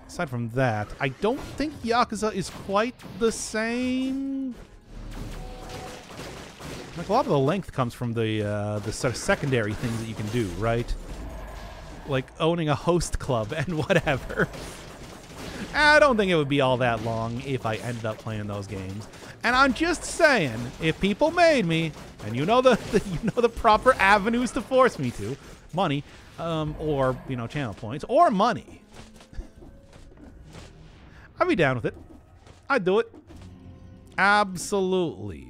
aside from that, I don't think Yakuza is quite the same. Like a lot of the length comes from the uh, the sort of secondary things that you can do, right? Like owning a host club and whatever. I don't think it would be all that long if I ended up playing those games. And I'm just saying, if people made me, and you know the, the you know the proper avenues to force me to, money, um, or you know channel points, or money. I'd be down with it. I'd do it. Absolutely.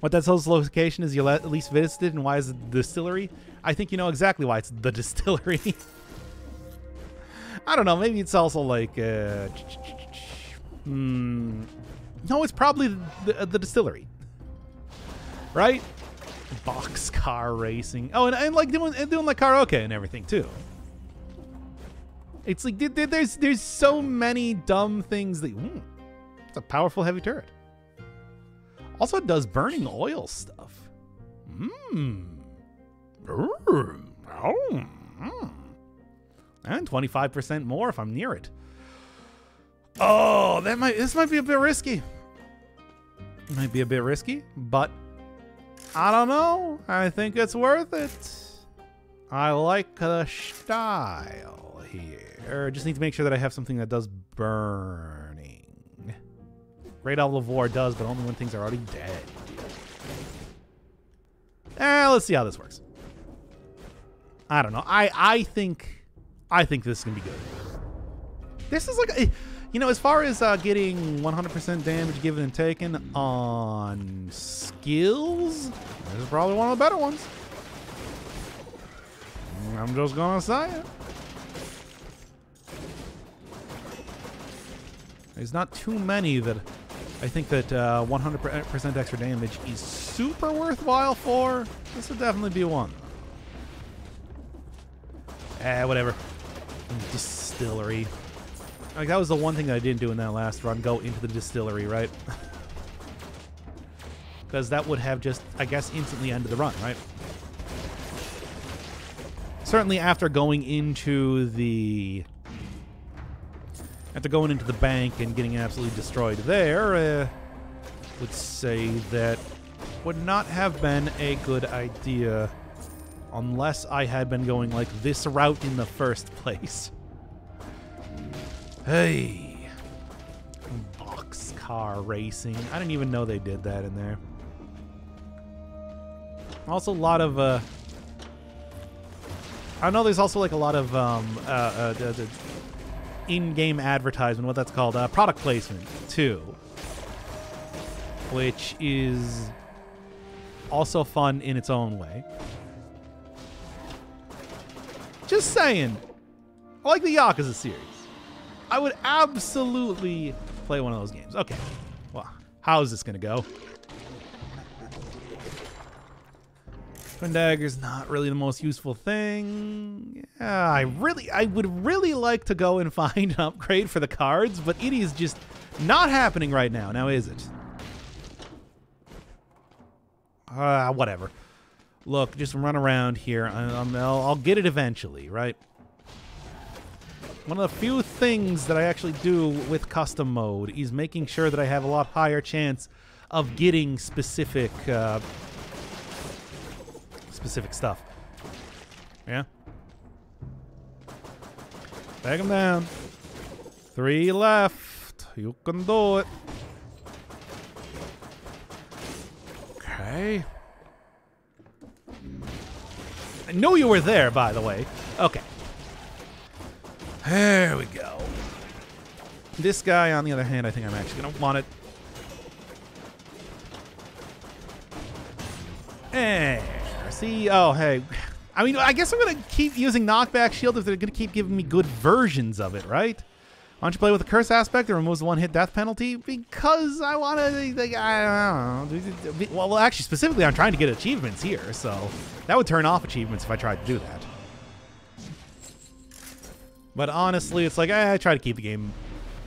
What Dead Cells location is you least visited, and why is it the distillery? I think you know exactly why it's the distillery. I don't know. Maybe it's also like... Uh, mm, no, it's probably the, the distillery. Right? Boxcar racing. Oh, and, and like doing, and doing like karaoke and everything too. It's like there's there's so many dumb things that mm, it's a powerful heavy turret. Also, it does burning oil stuff. Mmm. And twenty-five percent more if I'm near it. Oh, that might this might be a bit risky. It might be a bit risky, but I don't know. I think it's worth it. I like the style here. Or just need to make sure that I have something that does burning. Great Owl of War does, but only when things are already dead. Eh, let's see how this works. I don't know. I I think I think this is gonna be good. This is like, you know, as far as uh, getting one hundred percent damage given and taken on skills, this is probably one of the better ones. I'm just gonna say it. There's not too many that I think that one hundred percent uh, extra damage is super worthwhile for. This would definitely be one. Eh, whatever. Distillery. Like, that was the one thing that I didn't do in that last run, go into the distillery, right? Because that would have just, I guess, instantly ended the run, right? Certainly after going into the... After going into the bank and getting absolutely destroyed there, uh, would say that would not have been a good idea unless I had been going like this route in the first place. Hey, boxcar racing. I didn't even know they did that in there. Also, a lot of. Uh, I know there's also like a lot of. Um, uh, uh, the, the, in-game advertisement, what that's called, uh, product placement, too. Which is also fun in its own way. Just saying, I like the Yakuza series. I would absolutely play one of those games. Okay, well, how is this gonna go? Twin dagger's not really the most useful thing. Yeah, I really, I would really like to go and find an upgrade for the cards, but it is just not happening right now. Now, is it? Ah, uh, whatever. Look, just run around here. I, I'm, I'll, I'll get it eventually, right? One of the few things that I actually do with custom mode is making sure that I have a lot higher chance of getting specific. Uh, specific stuff. Yeah. Take him down. Three left. You can do it. Okay. I knew you were there, by the way. Okay. There we go. This guy, on the other hand, I think I'm actually gonna want it. Hey. See, oh, hey. I mean, I guess I'm going to keep using Knockback Shield if they're going to keep giving me good versions of it, right? Why don't you play with the Curse aspect that removes the one-hit death penalty? Because I want to, like, I don't know. Well, actually, specifically, I'm trying to get achievements here, so that would turn off achievements if I tried to do that. But honestly, it's like, I try to keep the game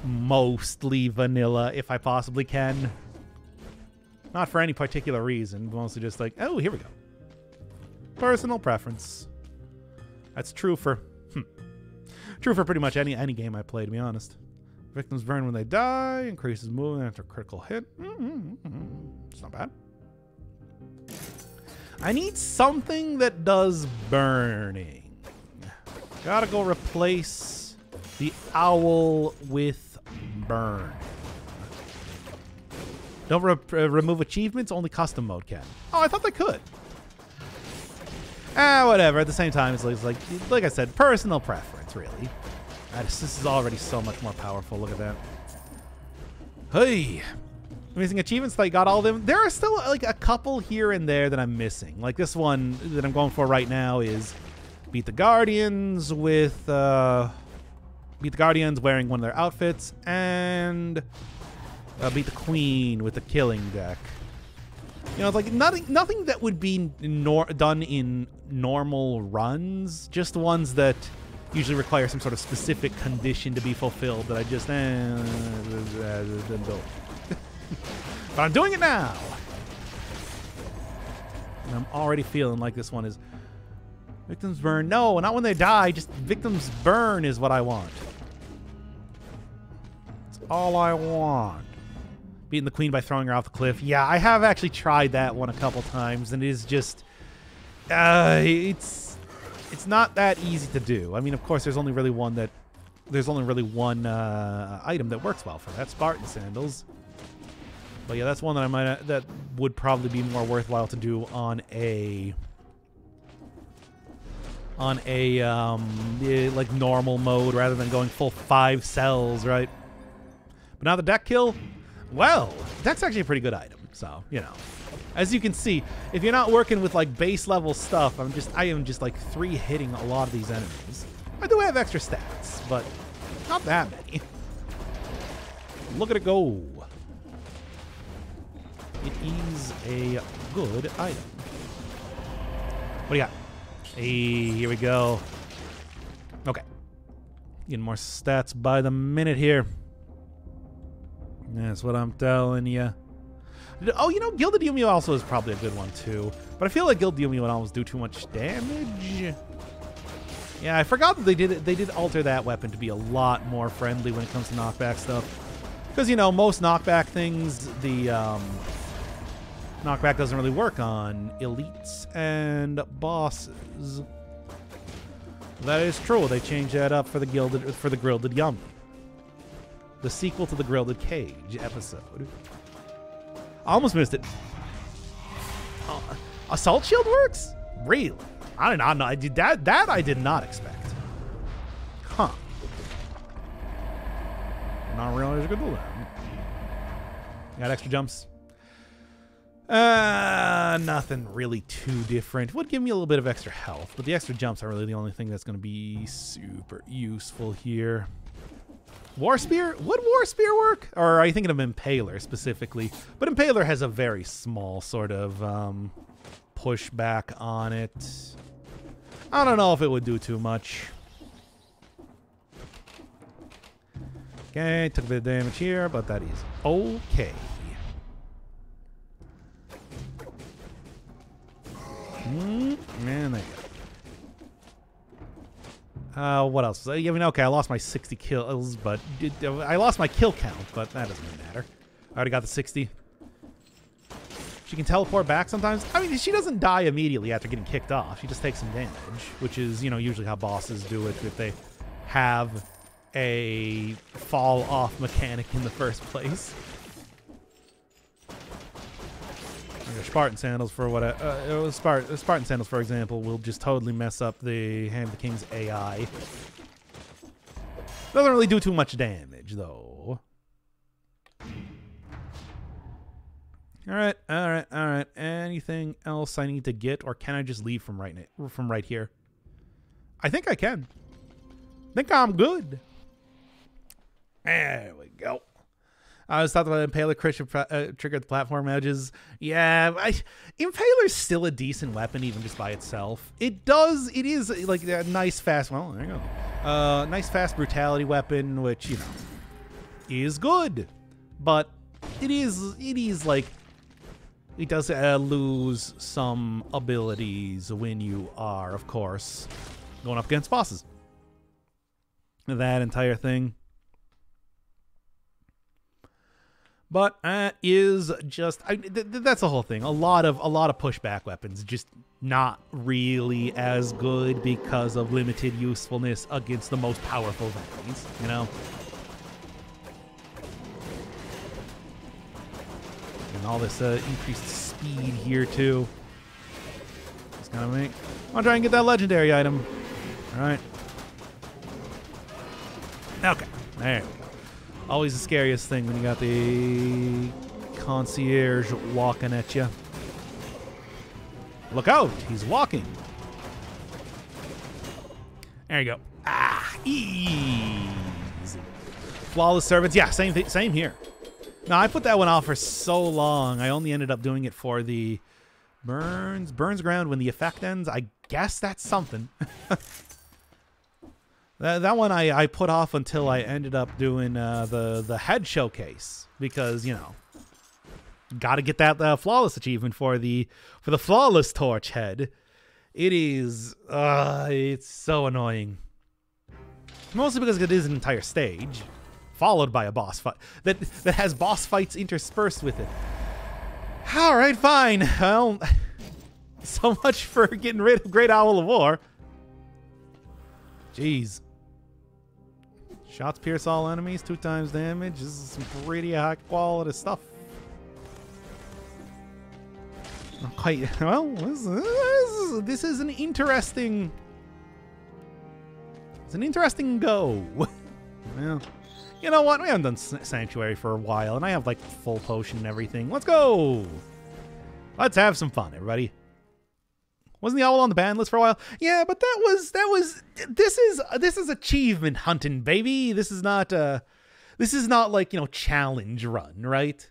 mostly vanilla if I possibly can. Not for any particular reason, mostly just like, oh, here we go. Personal preference. That's true for hmm, true for pretty much any any game I play, to be honest. Victims burn when they die, increases movement after critical hit. Mm-hmm, mm-hmm. It's not bad. I need something that does burning. Gotta go replace the owl with burn. Don't re uh, remove achievements, only custom mode can. Oh, I thought they could. Ah, whatever. At the same time, it's like, it's like, like I said, personal preference, really. God, this is already so much more powerful. Look at that. Hey, amazing achievements. That I got all of them. There are still like a couple here and there that I'm missing. Like this one that I'm going for right now is beat the Guardians with uh, beat the Guardians wearing one of their outfits, and uh, beat the Queen with the killing deck. You know, it's like nothing, nothing that would be nor done in normal runs, just ones that usually require some sort of specific condition to be fulfilled that I just eh, didn't do. But I'm doing it now. And I'm already feeling like this one is victims burn. No, not when they die, just victims burn is what I want. It's all I want. Beating the Queen by throwing her off the cliff. Yeah, I have actually tried that one a couple times, and it is just... Uh, it's it's not that easy to do. I mean, of course, there's only really one that... There's only really one uh, item that works well for that, Spartan Sandals. But yeah, that's one that I might... That would probably be more worthwhile to do on a... on a um, like normal mode rather than going full five cells, right? But now the deck kill, well, that's actually a pretty good item. So, you know, as you can see, if you're not working with like base level stuff, I'm just, I am just like three hitting a lot of these enemies. I do have extra stats, but not that many. Look at it go. It is a good item. What do you got? Hey, here we go. Okay. Getting more stats by the minute here. That's what I'm telling you. Oh, you know, Gilded Yumi also is probably a good one, too. But I feel like Gilded Yumi would almost do too much damage. Yeah, I forgot that they did, they did alter that weapon to be a lot more friendly when it comes to knockback stuff. Because, you know, most knockback things, the um, knockback doesn't really work on elites and bosses. That is true. They changed that up for the Gilded, for the Gilded Yumi. The sequel to the Gilded Cage episode. I almost missed it. Uh, assault shield works? Really? I did not know. I did that. That I did not expect. Huh? Not realize I could do that. Got extra jumps. Uh, nothing really too different. Would give me a little bit of extra health, but the extra jumps are really the only thing that's going to be super useful here. War Spear? Would War Spear work? Or are you thinking of Impaler specifically? But Impaler has a very small sort of um, pushback on it. I don't know if it would do too much. Okay, took a bit of damage here, but that is okay. Mm, and there you go. Uh, what else? I mean, okay, I lost my sixty kills, but did, uh, I lost my kill count, but that doesn't really matter. I already got the sixty. She can teleport back sometimes. I mean, she doesn't die immediately after getting kicked off. She just takes some damage, which is, you know, usually how bosses do it if they have a fall off mechanic in the first place. Spartan sandals for what? I, uh, Spartan, Spartan sandals, for example, will just totally mess up the Hand of the King's A I. Doesn't really do too much damage, though. All right, all right, all right. Anything else I need to get, or can I just leave from right now, from right here? I think I can. I think I'm good. There we go. I was talking about Impaler crit should uh, trigger the platform edges. Yeah, I, Impaler's still a decent weapon even just by itself. It does, it is like a nice fast, well, there you go. Uh, nice fast brutality weapon, which, you know, is good. But it is, it is like, it does uh, lose some abilities when you are, of course, going up against bosses. That entire thing. But that uh, is just I, th th that's the whole thing. A lot of a lot of pushback weapons just not really as good because of limited usefulness against the most powerful enemies, you know. And all this uh, increased speed here too. It's gonna make. I'll try and get that legendary item. All right. Okay. There. Always the scariest thing when you got the concierge walking at you. Look out, he's walking. There you go. Ah, easy. Flawless servants. Yeah, same thing. Same here. Now I put that one off for so long. I only ended up doing it for the burns burns ground when the effect ends. I guess that's something. That, that one I, I put off until I ended up doing uh, the, the head showcase because, you know, got to get that uh, flawless achievement for the for the flawless torch head. It is, uh, it's so annoying. Mostly because it is an entire stage followed by a boss fight that, that has boss fights interspersed with it. All right, fine. Well, so much for getting rid of Great Owl of War. Jeez. Shots pierce all enemies, two times damage. This is some pretty high quality stuff. Not quite. Well, this is, this is an interesting It's an interesting go. Well, you know what? We haven't done Sanctuary for a while, and I have, like, full potion and everything. Let's go! Let's have some fun, everybody. Wasn't the owl on the ban list for a while? Yeah, but that was, that was, this is, this is achievement hunting, baby. This is not, uh, this is not like, you know, challenge run, right?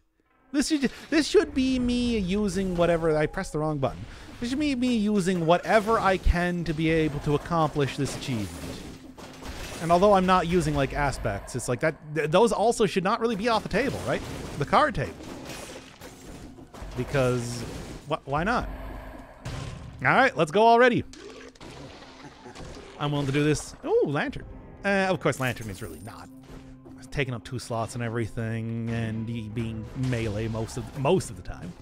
This should, this should be me using whatever, I pressed the wrong button. This should be me using whatever I can to be able to accomplish this achievement. And although I'm not using, like, aspects, it's like that, th those also should not really be off the table, right? The card table. Because, wh why not? All right, let's go already. I'm willing to do this. Oh, lantern. Uh, of course, lantern is really not. It's taking up two slots and everything, and being melee most of the, most of the time.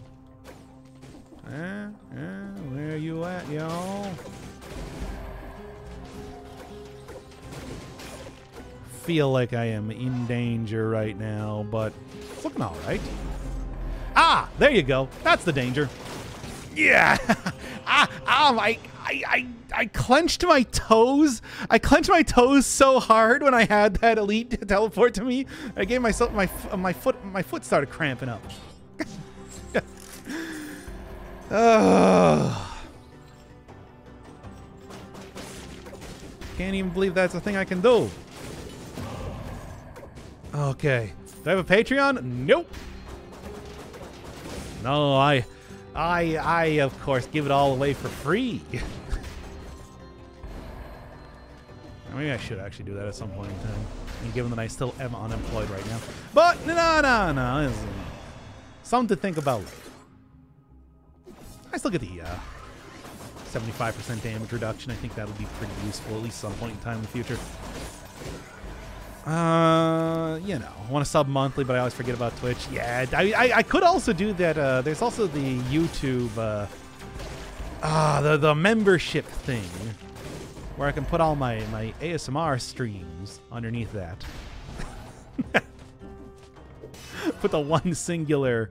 Uh, uh, where are you at, y'all? Feel like I am in danger right now, but it's looking all right. Ah, there you go. That's the danger. Yeah. Ah, um, I, I, I, I clenched my toes. I clenched my toes so hard when I had that elite teleport to me. I gave myself my my foot. My foot started cramping up. Oh. Can't even believe that's a thing I can do. Okay. Do I have a Patreon? Nope. No, I. I, I, of course, give it all away for free. Maybe I should actually do that at some point in time. And given that I still am unemployed right now. But no, no, no. It's something to think about. I still get the uh, seventy-five percent damage reduction. I think that'll be pretty useful, at least some point in time in the future. Uh, you know, I want to sub monthly, but I always forget about Twitch. Yeah, I, I, I could also do that. Uh, there's also the YouTube, uh, ah, the, the membership thing where I can put all my, my A S M R streams underneath that. Put the one singular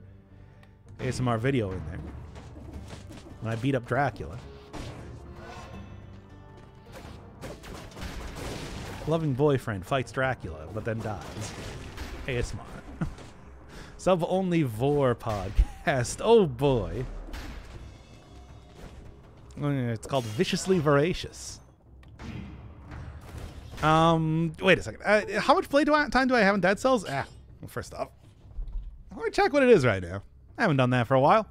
A S M R video in there when I beat up Dracula. Loving boyfriend fights Dracula, but then dies. A S M R. Sub-only Vor podcast. Oh, boy. It's called Viciously Voracious. Um, wait a second. Uh, how much play do I, time do I have in Dead Cells? Ah, well, first off, let me check what it is right now. I haven't done that for a while.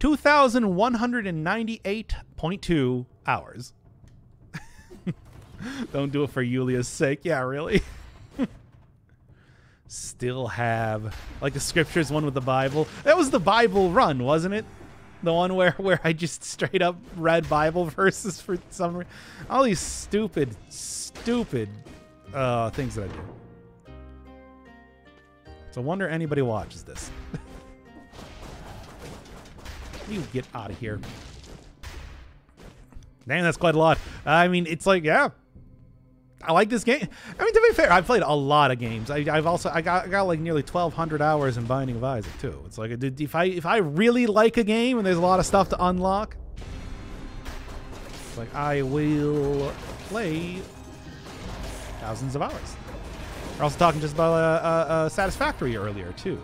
two thousand one hundred ninety-eight point two hours. Don't do it for Yulia's sake. Yeah, really? Still have... Like the scriptures one with the Bible. That was the Bible run, wasn't it? The one where, where I just straight up read Bible verses for some reason. All these stupid, stupid uh, things that I do. It's a wonder anybody watches this. You get out of here. Damn, that's quite a lot. I mean, it's like, yeah. I like this game. I mean, to be fair, I've played a lot of games. I, I've also I got I got like nearly twelve hundred hours in Binding of Isaac too. It's like if I if I really like a game and there's a lot of stuff to unlock, it's like I will play thousands of hours. We're also talking just about uh, uh, uh, Satisfactory earlier too,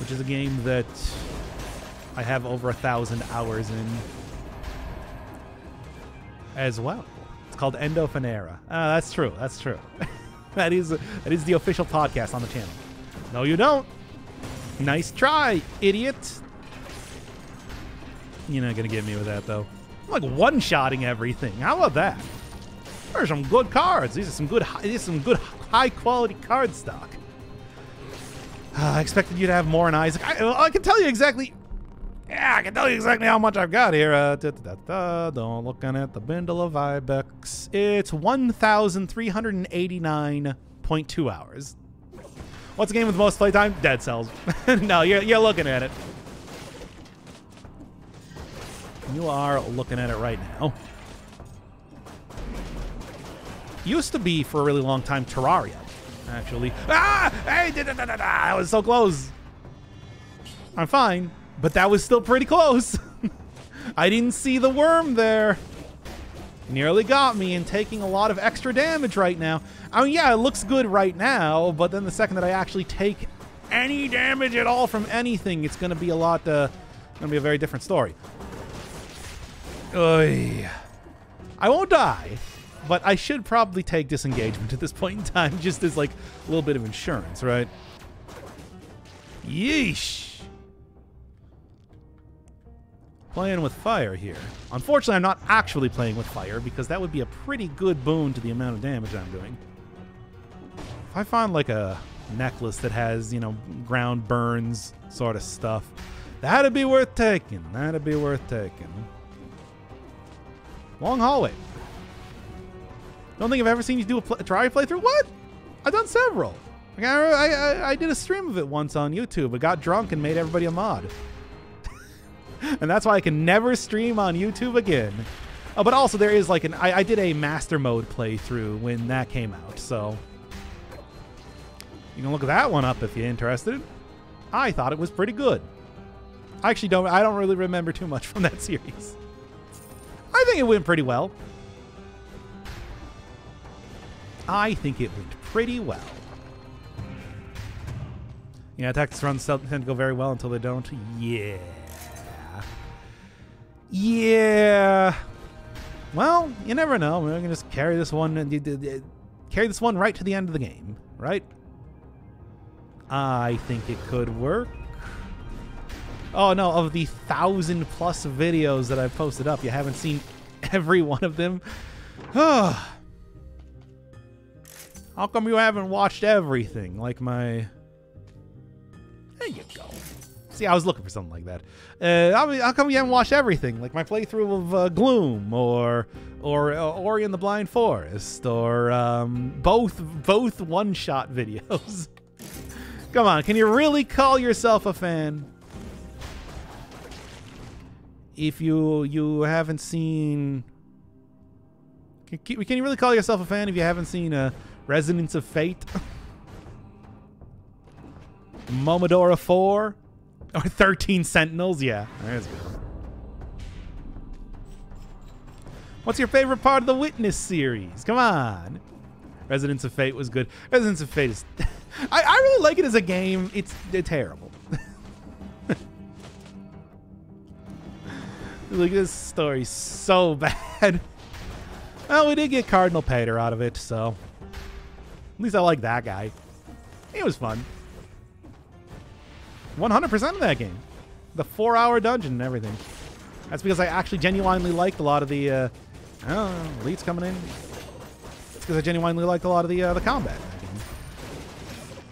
which is a game that I have over a thousand hours in as well. It's called Endophanera. Ah, that's true. That's true. that is that is the official podcast on the channel. No, you don't. Nice try, idiot. You're not gonna get me with that though. I'm like one-shotting everything. How about that? There's some good cards. These are some good. These are some good high-quality card stock. Uh, I expected you to have more in Isaac. I, I can tell you exactly. Yeah, I can tell you exactly how much I've got here. Uh, da, da, da, da. Don't look at the bindle of ibex. It's one thousand three hundred eighty-nine point two hours. What's the game with the most playtime? Dead Cells. No, you're, you're looking at it. You are looking at it right now. Used to be, for a really long time, Terraria, actually. Ah! Hey! Da, da, da, da, da. I was so close. I'm fine. But that was still pretty close. I didn't see the worm there. Nearly got me and taking a lot of extra damage right now. I mean, yeah, it looks good right now, but then the second that I actually take any damage at all from anything, it's going to be a lot, uh, going to be a very different story. Oy. I won't die, but I should probably take disengagement at this point in time, just as, like, a little bit of insurance, right? Yeesh. Playing with fire here. Unfortunately, I'm not actually playing with fire, because that would be a pretty good boon to the amount of damage I'm doing. If I find, like, a necklace that has, you know, ground burns sort of stuff, that'd be worth taking. That'd be worth taking. Long hallway. Don't think I've ever seen you do a play Terraria playthrough. What? I've done several. Like, I, I, I did a stream of it once on YouTube. I got drunk and made everybody a mod. And that's why I can never stream on YouTube again. Uh, but also there is like an... I, I did a master mode playthrough when that came out, so... You can look that one up if you're interested. I thought it was pretty good. I actually don't... I don't really remember too much from that series. I think it went pretty well. I think it went pretty well. Yeah, attacks runs tend to go very well until they don't. Yeah. Yeah. Well, you never know. We're gonna just carry this one and carry this one right to the end of the game, right? I think it could work. Oh no, of the thousand plus videos that I've posted up, you haven't seen every one of them. How come you haven't watched everything? Like my... There you go. See, I was looking for something like that. Uh, how, how come you haven't watched everything? Like my playthrough of uh, Gloom, or or, or Ori and the Blind Forest, or um, both both one-shot videos. Come on, can you really call yourself a fan if you you haven't seen... Can, can you really call yourself a fan if you haven't seen uh, Resonance of Fate? Momodora four? Or thirteen Sentinels? Yeah, there's good. What's your favorite part of the Witness series? Come on. Resonance of Fate was good. Resonance of Fate is... I, I really like it as a game. It's terrible. Look at this story, so bad. Well, we did get Cardinal Pater out of it, so at least I like that guy. It was fun. one hundred percent of that game, the four-hour dungeon and everything. That's because I actually genuinely liked a lot of the uh, I don't know, leads coming in. It's because I genuinely liked a lot of the uh, the combat. In that game.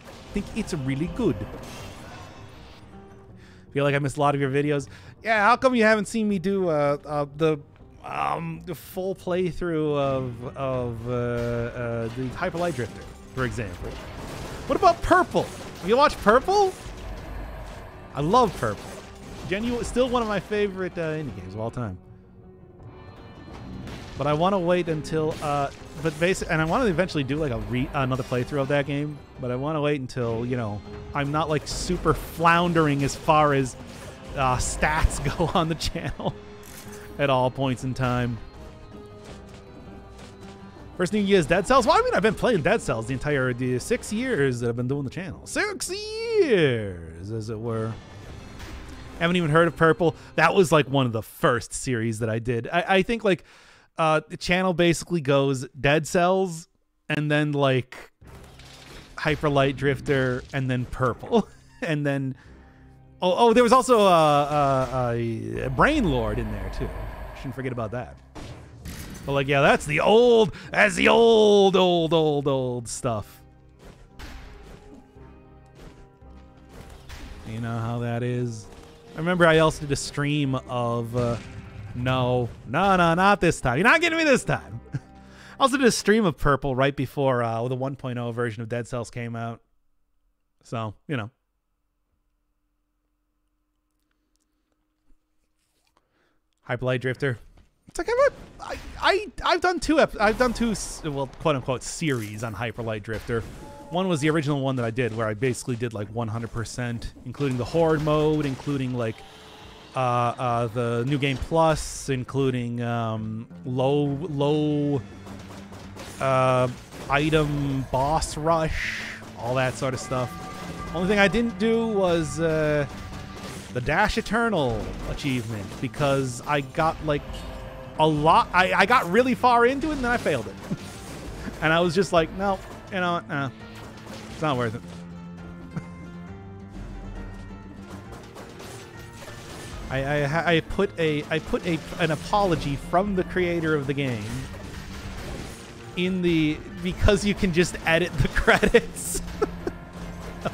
I think it's really good. Feel like I missed a lot of your videos. Yeah, how come you haven't seen me do uh, uh, the, um, the full playthrough of, of uh, uh, the Hyper Light Drifter, for example? What about Purple? Have you watched Purple? I love Purple. Genuine, still one of my favorite uh, indie games of all time. But I want to wait until, uh, but basically, and I want to eventually do like a re another playthrough of that game. But I want to wait until, you know, I'm not like super floundering as far as uh, stats go on the channel at all points in time. First thing you get is Dead Cells. Well, I mean, I've been playing Dead Cells the entire the six years that I've been doing the channel. Six years, as it were. Haven't even heard of Purple. That was like one of the first series that I did. I, I think like. Uh, the channel basically goes Dead Cells, and then like Hyper Light Drifter, and then Purple, and then oh, oh, there was also a, a, a Brain Lord in there too. Shouldn't forget about that. But like, yeah, that's the old, that's the old, old, old, old stuff. You know how that is. I remember I also did a stream of. Uh, No, no, no, not this time. You're not getting me this time. I also did a stream of Purple right before uh, the one point oh version of Dead Cells came out. So, you know. Hyper Light Drifter. It's like, I, I, I've done two, I've done two, well, quote unquote, series on Hyper Light Drifter. One was the original one that I did where I basically did like one hundred percent, including the horde mode, including like uh, uh, the New Game Plus, including um, low low uh, item boss rush, all that sort of stuff. Only thing I didn't do was uh, the Dash Eternal achievement, because I got like a lot. I, I got really far into it and then I failed it. And I was just like, no, you know, uh, it's not worth it. I, I I put a I put a an apology from the creator of the game in the, because you can just edit the credits.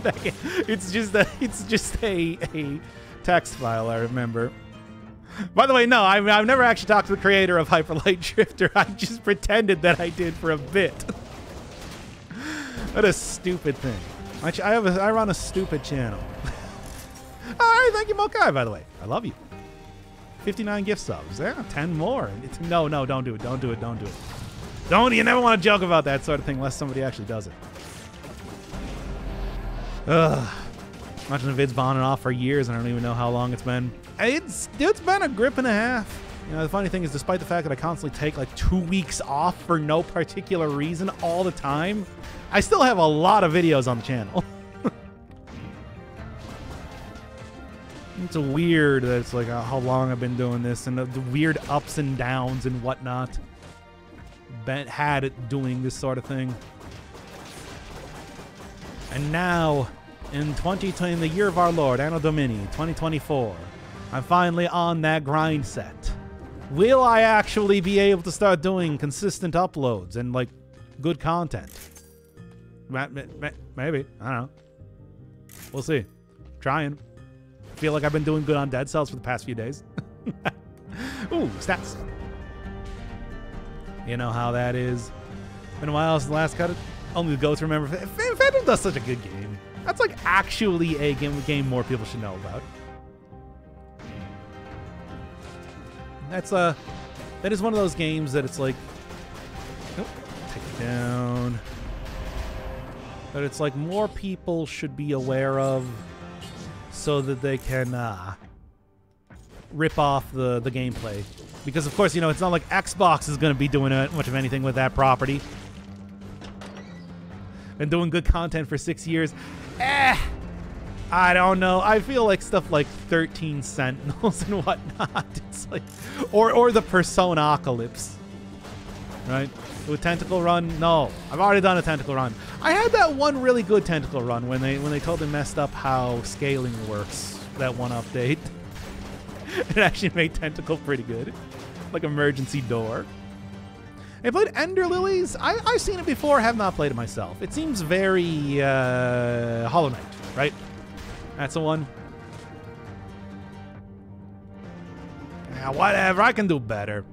It's just a it's just a a text file. I remember. By the way, no, I've, I've never actually talked to the creator of Hyper Light Drifter. I just pretended that I did for a bit. What a stupid thing. I have a, I run a stupid channel. All right, thank you, Mokai, by the way. I love you. fifty-nine gift subs. Yeah, ten more. It's, no, no, don't do it. Don't do it. Don't do it. Don't. You never want to joke about that sort of thing unless somebody actually does it. Ugh. Watching the vids on and off for years, and I don't even know how long it's been. It's it's been a grip and a half. You know, the funny thing is, despite the fact that I constantly take like two weeks off for no particular reason all the time, I still have a lot of videos on the channel. It's weird that it's like uh, how long I've been doing this, and the, the weird ups and downs and whatnot. Bent had it doing this sort of thing. And now, in twenty twenty, in the year of our Lord, Anno Domini, twenty twenty-four, I'm finally on that grind set. Will I actually be able to start doing consistent uploads and, like, good content? Maybe. I don't know. We'll see. Trying. I feel like I've been doing good on Dead Cells for the past few days. Ooh, stats. You know how that is. Been a while since the last cut. Only the goats remember. Phantom Dust is such a good game. That's like actually a game, game more people should know about. That's uh, that is one of those games that it's like, nope, take it down. But it's like more people should be aware of, so that they can uh, rip off the, the gameplay. Because, of course, you know, it's not like Xbox is going to be doing much of anything with that property. Been doing good content for six years. Eh, I don't know. I feel like stuff like thirteen Sentinels and whatnot. It's like, or, or the Persona Apocalypse. Right? With Tentacle Run? No. I've already done a Tentacle Run. I had that one really good Tentacle Run when they when they totally messed up how scaling works, that one update. It actually made Tentacle pretty good. Like Emergency Door. I played Ender Lilies. I, I've seen it before, have not played it myself. It seems very uh, Hollow Knight, right? That's the one. Yeah, whatever, I can do better.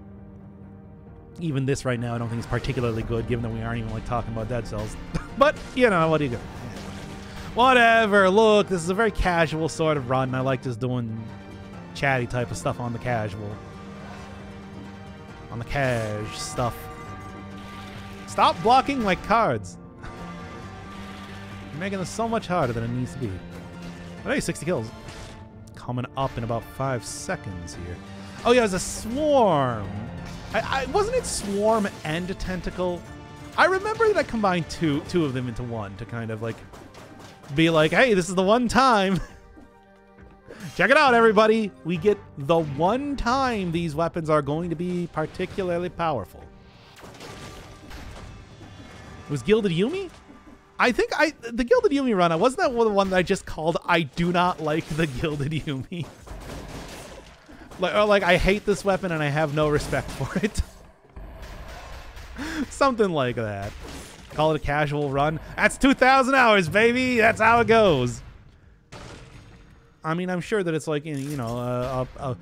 Even this right now, I don't think it's particularly good, given that we aren't even like talking about Dead Cells. But, you know, what do you do? Whatever. Look, this is a very casual sort of run, and I like just doing chatty type of stuff on the casual. On the cash stuff. Stop blocking my cards. You're making this so much harder than it needs to be. But hey, sixty kills. Coming up in about five seconds here. Oh yeah, there's a swarm. I, I, wasn't it Swarm and a Tentacle? I remember that I combined two two of them into one to kind of like be like, hey, this is the one time. Check it out, everybody. We get the one time these weapons are going to be particularly powerful. It was Gilded Yumi? I think I the Gilded Yumi run, wasn't that the one that I just called I do not like the Gilded Yumi? Like, or like, I hate this weapon and I have no respect for it. Something like that. Call it a casual run. That's two thousand hours, baby! That's how it goes. I mean, I'm sure that it's like, you know, uh, uh, uh,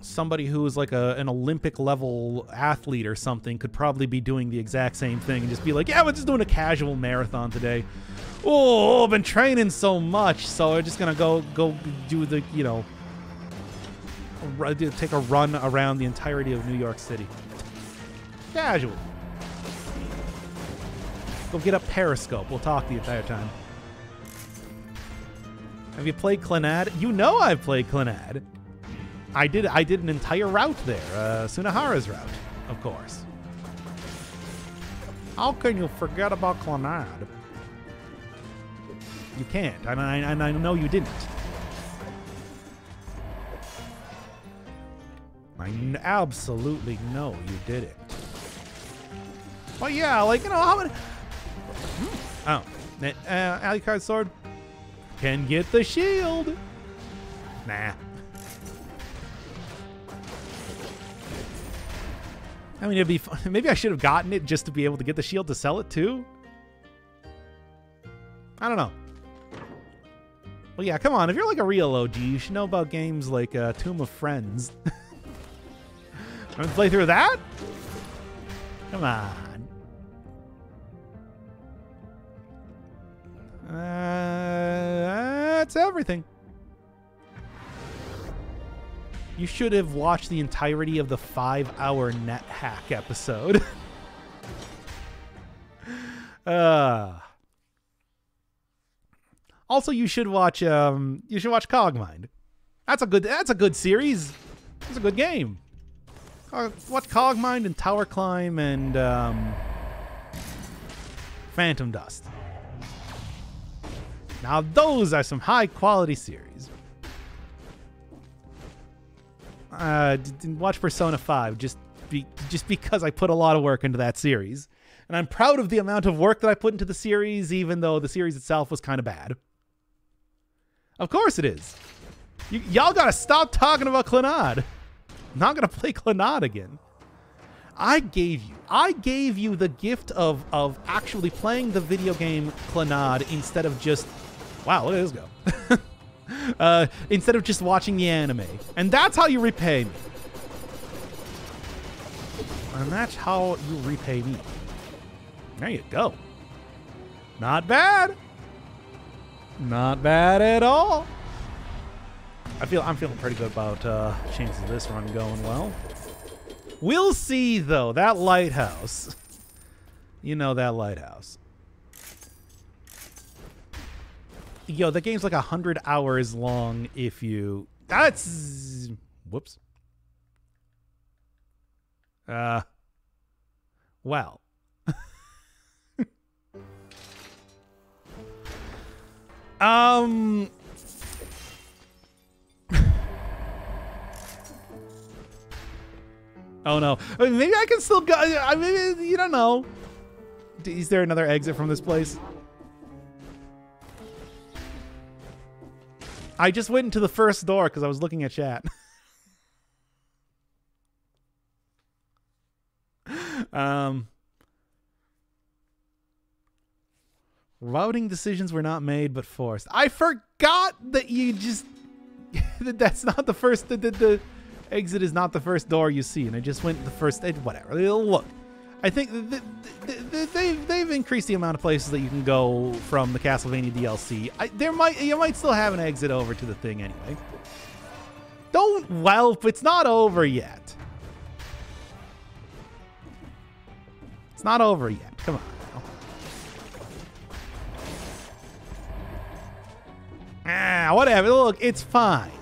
somebody who is like a, an Olympic-level athlete or something could probably be doing the exact same thing and just be like, yeah, we're just doing a casual marathon today. Oh, I've been training so much, so I'm just going to go go do the, you know... take a run around the entirety of New York City. Casual. Go get a Periscope. We'll talk the entire time. Have you played Clannad? You know I've played Clannad. I did I did an entire route there. Uh, Sunahara's route, of course. How can you forget about Clannad? You can't, and I, and I know you didn't. I n absolutely know you didn't. But yeah, like, you know, how many... Oh. Uh, Alucard's sword can get the shield. Nah. I mean, it'd be fun. Maybe I should have gotten it just to be able to get the shield to sell it too. I don't know. Well, yeah, come on. If you're like a real O G, you should know about games like uh, Tomb of Friends. I'm gonna play through that? Come on. Uh, that's everything. You should have watched the entirety of the five-hour NetHack episode. uh. Also, you should watch. Um, you should watch Cogmind. That's a good. That's a good series. It's a good game. Uh, what Cogmind and Tower Climb and um, Phantom Dust. Now those are some high-quality series. Uh, watch Persona five just be, just because I put a lot of work into that series. And I'm proud of the amount of work that I put into the series, even though the series itself was kind of bad. Of course it is. Y'all gotta stop talking about Clannad. I'm not gonna play Clannad again. I gave you, I gave you the gift of, of actually playing the video game Clannad instead of just, wow, look at this go. Uh, instead of just watching the anime. And that's how you repay me. And that's how you repay me. There you go. Not bad. Not bad at all. I feel, I'm feeling pretty good about uh, chances of this run going well. We'll see, though. That lighthouse. You know that lighthouse. Yo, the game's like a hundred hours long if you... That's... Whoops. Uh... Well. um... Oh, no. I mean, maybe I can still go... I mean, you don't know. Is there another exit from this place? I just went into the first door because I was looking at chat. um, routing decisions were not made but forced. I forgot that you just... that that's not the first... The, the, the exit is not the first door you see. And I just went the first... Whatever. Look. I think th th th th they've, they've increased the amount of places that you can go from the Castlevania D L C. I, there might you might still have an exit over to the thing anyway. Don't whelp. It's not over yet. It's not over yet. Come on. Now. Ah, whatever. Look, it's fine.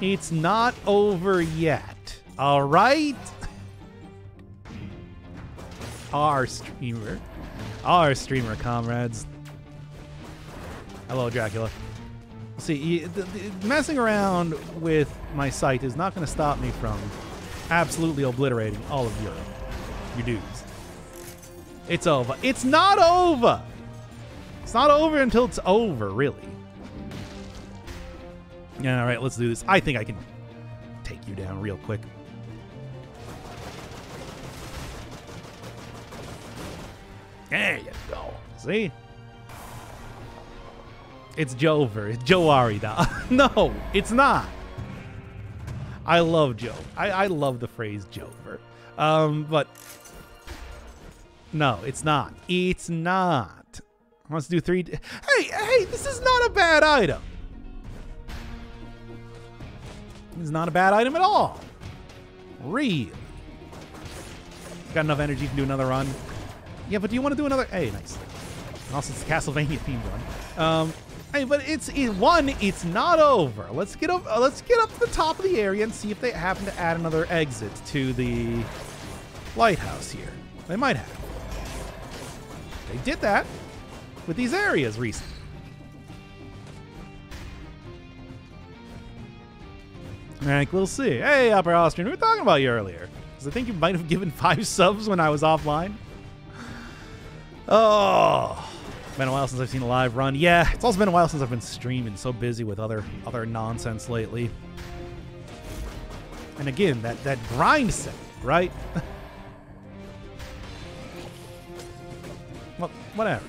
It's not over yet. All right. Our streamer. Our streamer, comrades. Hello, Dracula. See, the, the, messing around with my site is not going to stop me from absolutely obliterating all of your, your dudes. It's over. It's not over! It's not over until it's over, really. Yeah, all right, let's do this. I think I can take you down real quick. There you go. See? It's Jover. It's Joari. No, it's not. I love Joe. I, I love the phrase Jover. Um, but no, it's not. It's not. Let's do three. Hey, hey, this is not a bad item. This is not a bad item at all. Really. Got enough energy to do another run. Yeah, but do you want to do another? Hey, nice. And also, it's the Castlevania-themed one. Um, I mean, but it's it, one. It's not over. Let's get up. Uh, let's get up to the top of the area and see if they happen to add another exit to the lighthouse here. They might have. They did that with these areas recently. All right, we'll see. Hey, Upper Austrian, we were talking about you earlier. Because I think you might have given five subs when I was offline. Oh. It's been a while since I've seen a live run. Yeah, it's also been a while since I've been streaming. So busy with other other nonsense lately. And again, that, that grind set, right? Well, whatever.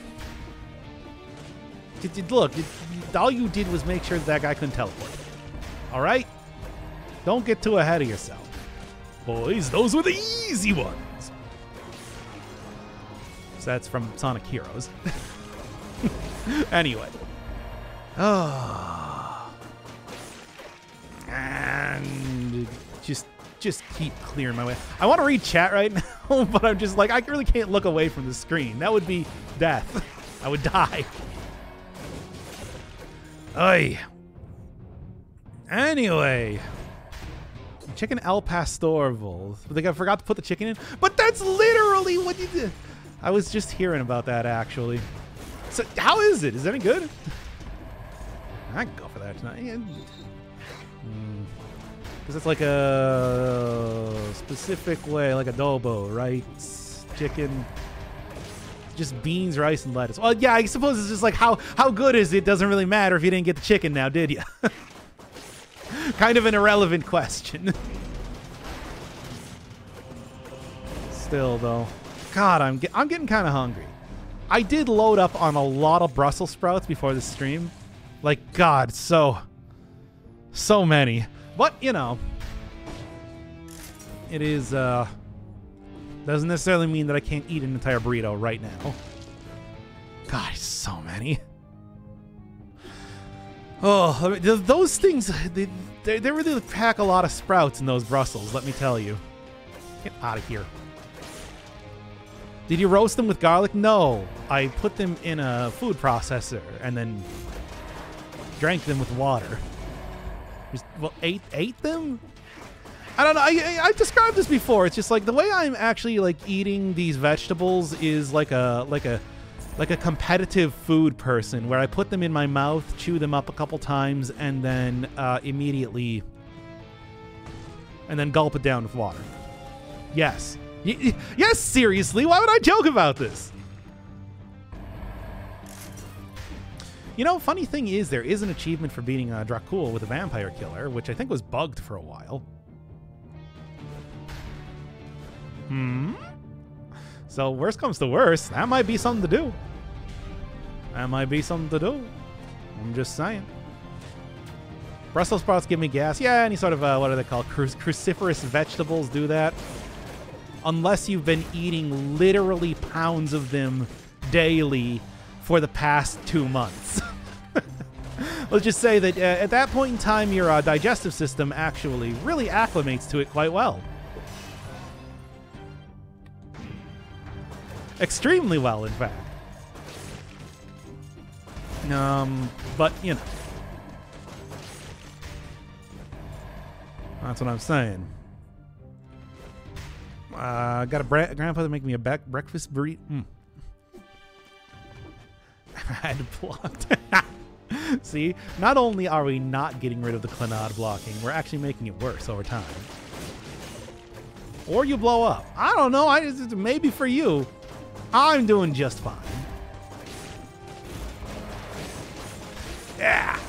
It, it, look, it, all you did was make sure that, that guy couldn't teleport. All right? Don't get too ahead of yourself. Boys, those were the easy ones. So that's from Sonic Heroes. Anyway. Oh. And just just keep clearing my way. I want to read chat right now, but I'm just like, I really can't look away from the screen. That would be death. I would die. Oy. Anyway. Chicken al pastorville. They forgot to put the chicken in, but that's literally what you did. I was just hearing about that actually. So how is it? Is it any good? I can go for that tonight. Yeah. Mm. Cause it's like a specific way, like adobo, right? Chicken, just beans, rice, and lettuce. Well, yeah, I suppose it's just like how how good is it? Doesn't really matter if you didn't get the chicken now, did you? Kind of an irrelevant question. Still, though. God, I'm, get I'm getting kind of hungry. I did load up on a lot of Brussels sprouts before the stream. Like, God, so... So many. But, you know... It is, uh... doesn't necessarily mean that I can't eat an entire burrito right now. God, so many. Oh, those things... They, They, they really pack a lot of sprouts in those Brussels, let me tell you. Get out of here. Did you roast them with garlic? No. I put them in a food processor and then drank them with water. Just, well, ate, ate them? I don't know. I, I, I've described this before. It's just like the way I'm actually like eating these vegetables is like a, like a, like a competitive food person where I put them in my mouth, chew them up a couple times, and then uh, immediately... and then gulp it down with water. Yes. Y yes, seriously, why would I joke about this? You know, funny thing is, there is an achievement for beating uh, Dracul with a vampire killer, which I think was bugged for a while. Hmm? So, worst comes to worst, that might be something to do. That might be something to do. I'm just saying. Brussels sprouts give me gas. Yeah, any sort of, uh, what are they called? Cru cruciferous vegetables do that. Unless you've been eating literally pounds of them daily for the past two months. Let's just say that uh, at that point in time, your uh, digestive system actually really acclimates to it quite well. Extremely well, in fact. Um, but, you know. That's what I'm saying. Uh, got a bra grandfather make me a back breakfast burrito. Mm. I had it blocked. See? Not only are we not getting rid of the Clannad blocking, we're actually making it worse over time. Or you blow up. I don't know. I just, maybe for you. I'm doing just fine. Yeah.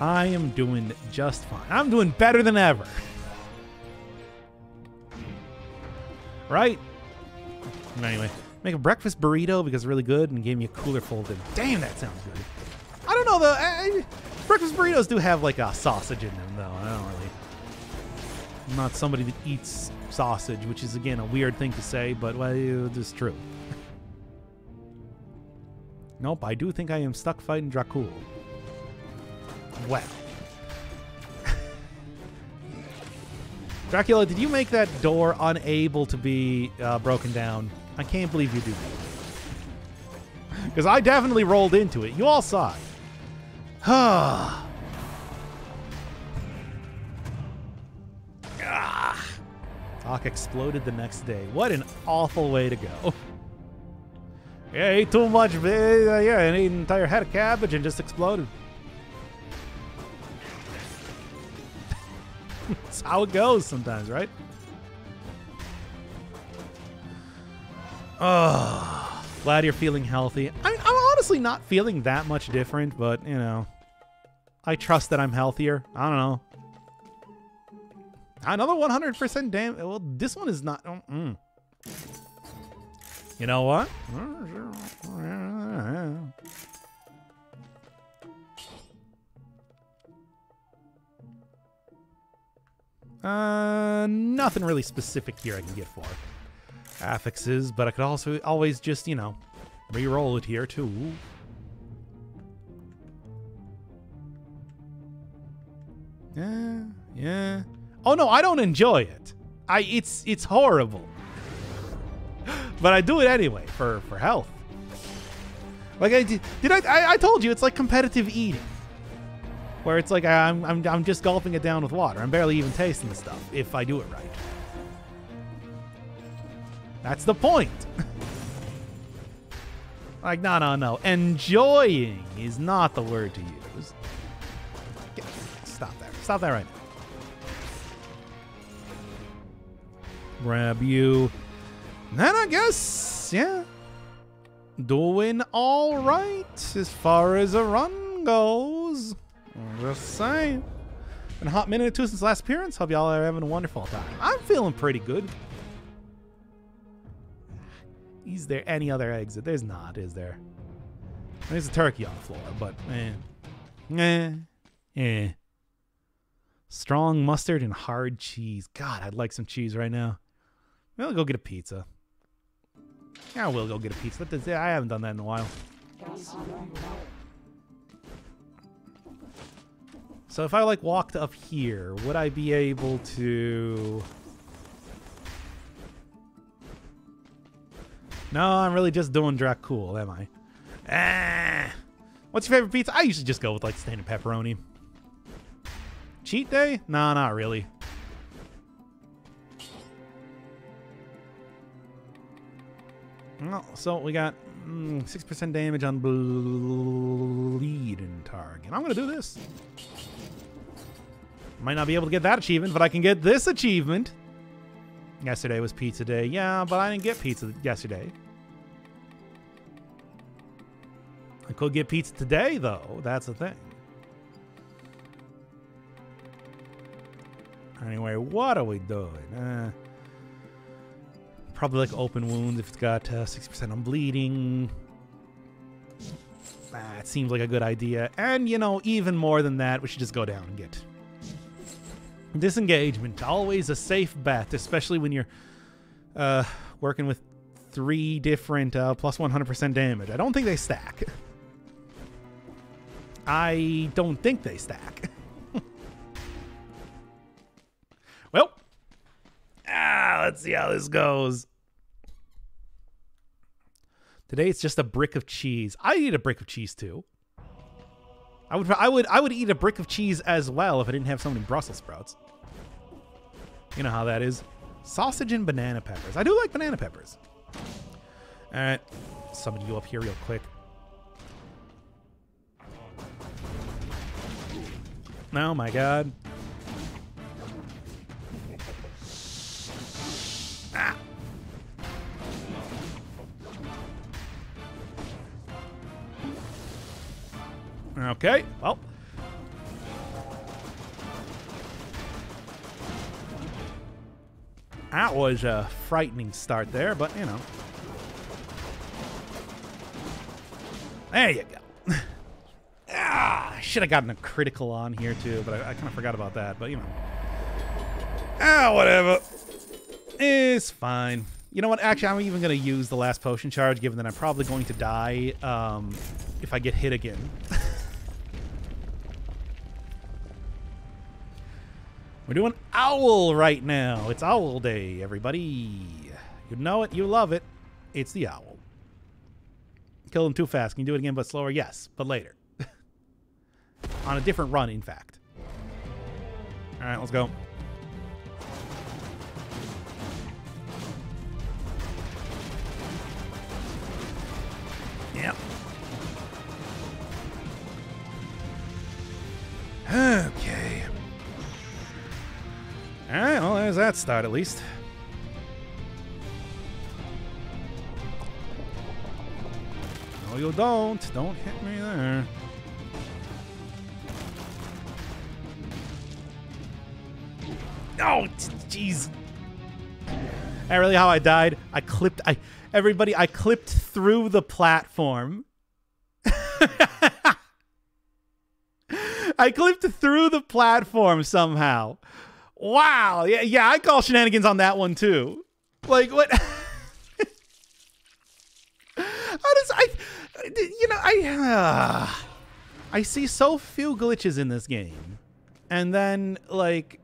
I am doing just fine. I'm doing better than ever. Right? Anyway, make a breakfast burrito because it's really good and gave me a cooler full of them. Damn, that sounds good. I don't know, though. I, breakfast burritos do have, like, a sausage in them, though. I don't really... I'm not somebody that eats sausage, which is, again, a weird thing to say, but well, it is true. Nope, I do think I am stuck fighting Dracul. Wow. Dracula, did you make that door unable to be uh, broken down? I can't believe you do that. Because I definitely rolled into it. You all saw it. Ah. Talk exploded the next day. What an awful way to go. Yeah, ate too much. Uh, yeah, and ate an entire head of cabbage and just exploded. That's how it goes sometimes, right? Oh, glad you're feeling healthy. I, I'm honestly not feeling that much different, but, you know, I trust that I'm healthier. I don't know. Another one hundred percent damage. Well, this one is not... Mm-mm. You know what? Uh, nothing really specific here I can get for affixes, but I could also always just, you know, re-roll it here too. Yeah, yeah. Oh no, I don't enjoy it. I it's it's horrible. But I do it anyway for for health. Like I did, did I, I I told you it's like competitive eating. Where it's like I'm, I'm, I'm just gulping it down with water. I'm barely even tasting the stuff, if I do it right. That's the point. Like, no, no, no. Enjoying is not the word to use. Stop that. Stop that right now. Grab you. Then I guess, yeah. Doing all right as far as a run goes. Just saying. Been a hot minute or two since last appearance. Hope y'all are having a wonderful time. I'm feeling pretty good. Is there any other exit? There's not, is there? There's a turkey on the floor, but eh. Eh. Eh. Strong mustard and hard cheese. God, I'd like some cheese right now. We'll go get a pizza. I will go get a pizza. That is, I haven't done that in a while. So if I, like, walked up here, would I be able to... No, I'm really just doing Dracul, am I? Ah! What's your favorite pizza? I usually just go with, like, standard pepperoni. Cheat day? No, not really. Oh, so we got mm, six percent damage on bleeding target. I'm going to do this. Might not be able to get that achievement, but I can get this achievement. Yesterday was pizza day. Yeah, but I didn't get pizza yesterday. I could get pizza today, though. That's the thing. Anyway, what are we doing? Uh, probably like open wounds if it's got six percent uh, on bleeding. Ah, it seems like a good idea. And, you know, even more than that, we should just go down and get... Disengagement, always a safe bet, especially when you're uh, working with three different uh, plus one hundred percent damage. I don't think they stack. I don't think they stack. Well, ah, let's see how this goes. Today it's just a brick of cheese. I eat a brick of cheese too. I would, I would, I would eat a brick of cheese as well if I didn't have so many Brussels sprouts. You know how that is. Sausage and banana peppers. I do like banana peppers. All right, summon you up here real quick. Oh my God. Ah. Okay, well. That was a frightening start there, but, you know. There you go. Ah, should have gotten a critical on here, too, but I, I kind of forgot about that, but, you know. Ah, whatever. It's fine. You know what? Actually, I'm even going to use the last potion charge, given that I'm probably going to die um, if I get hit again. We're doing owl right now. It's owl day, everybody. You know it. You love it. It's the owl. Kill them too fast. Can you do it again but slower? Yes, but later. On a different run, in fact. All right, let's go. Yep. Okay. All right, well, there's that start at least. No, you don't. Don't hit me there. Oh, jeez. That really how I died. I clipped. I everybody. I clipped through the platform. I clipped through the platform somehow. Wow. Yeah. Yeah. I call shenanigans on that one too. Like what? How does I? You know I. Uh, I see so few glitches in this game, and then like.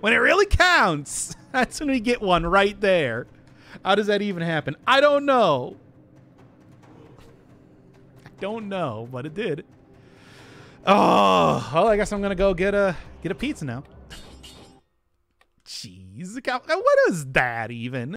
When it really counts, that's when we get one right there. How does that even happen? I don't know. I don't know, but it did. Oh, well, I guess I'm gonna go get a get a pizza now. Jeez, what is that even?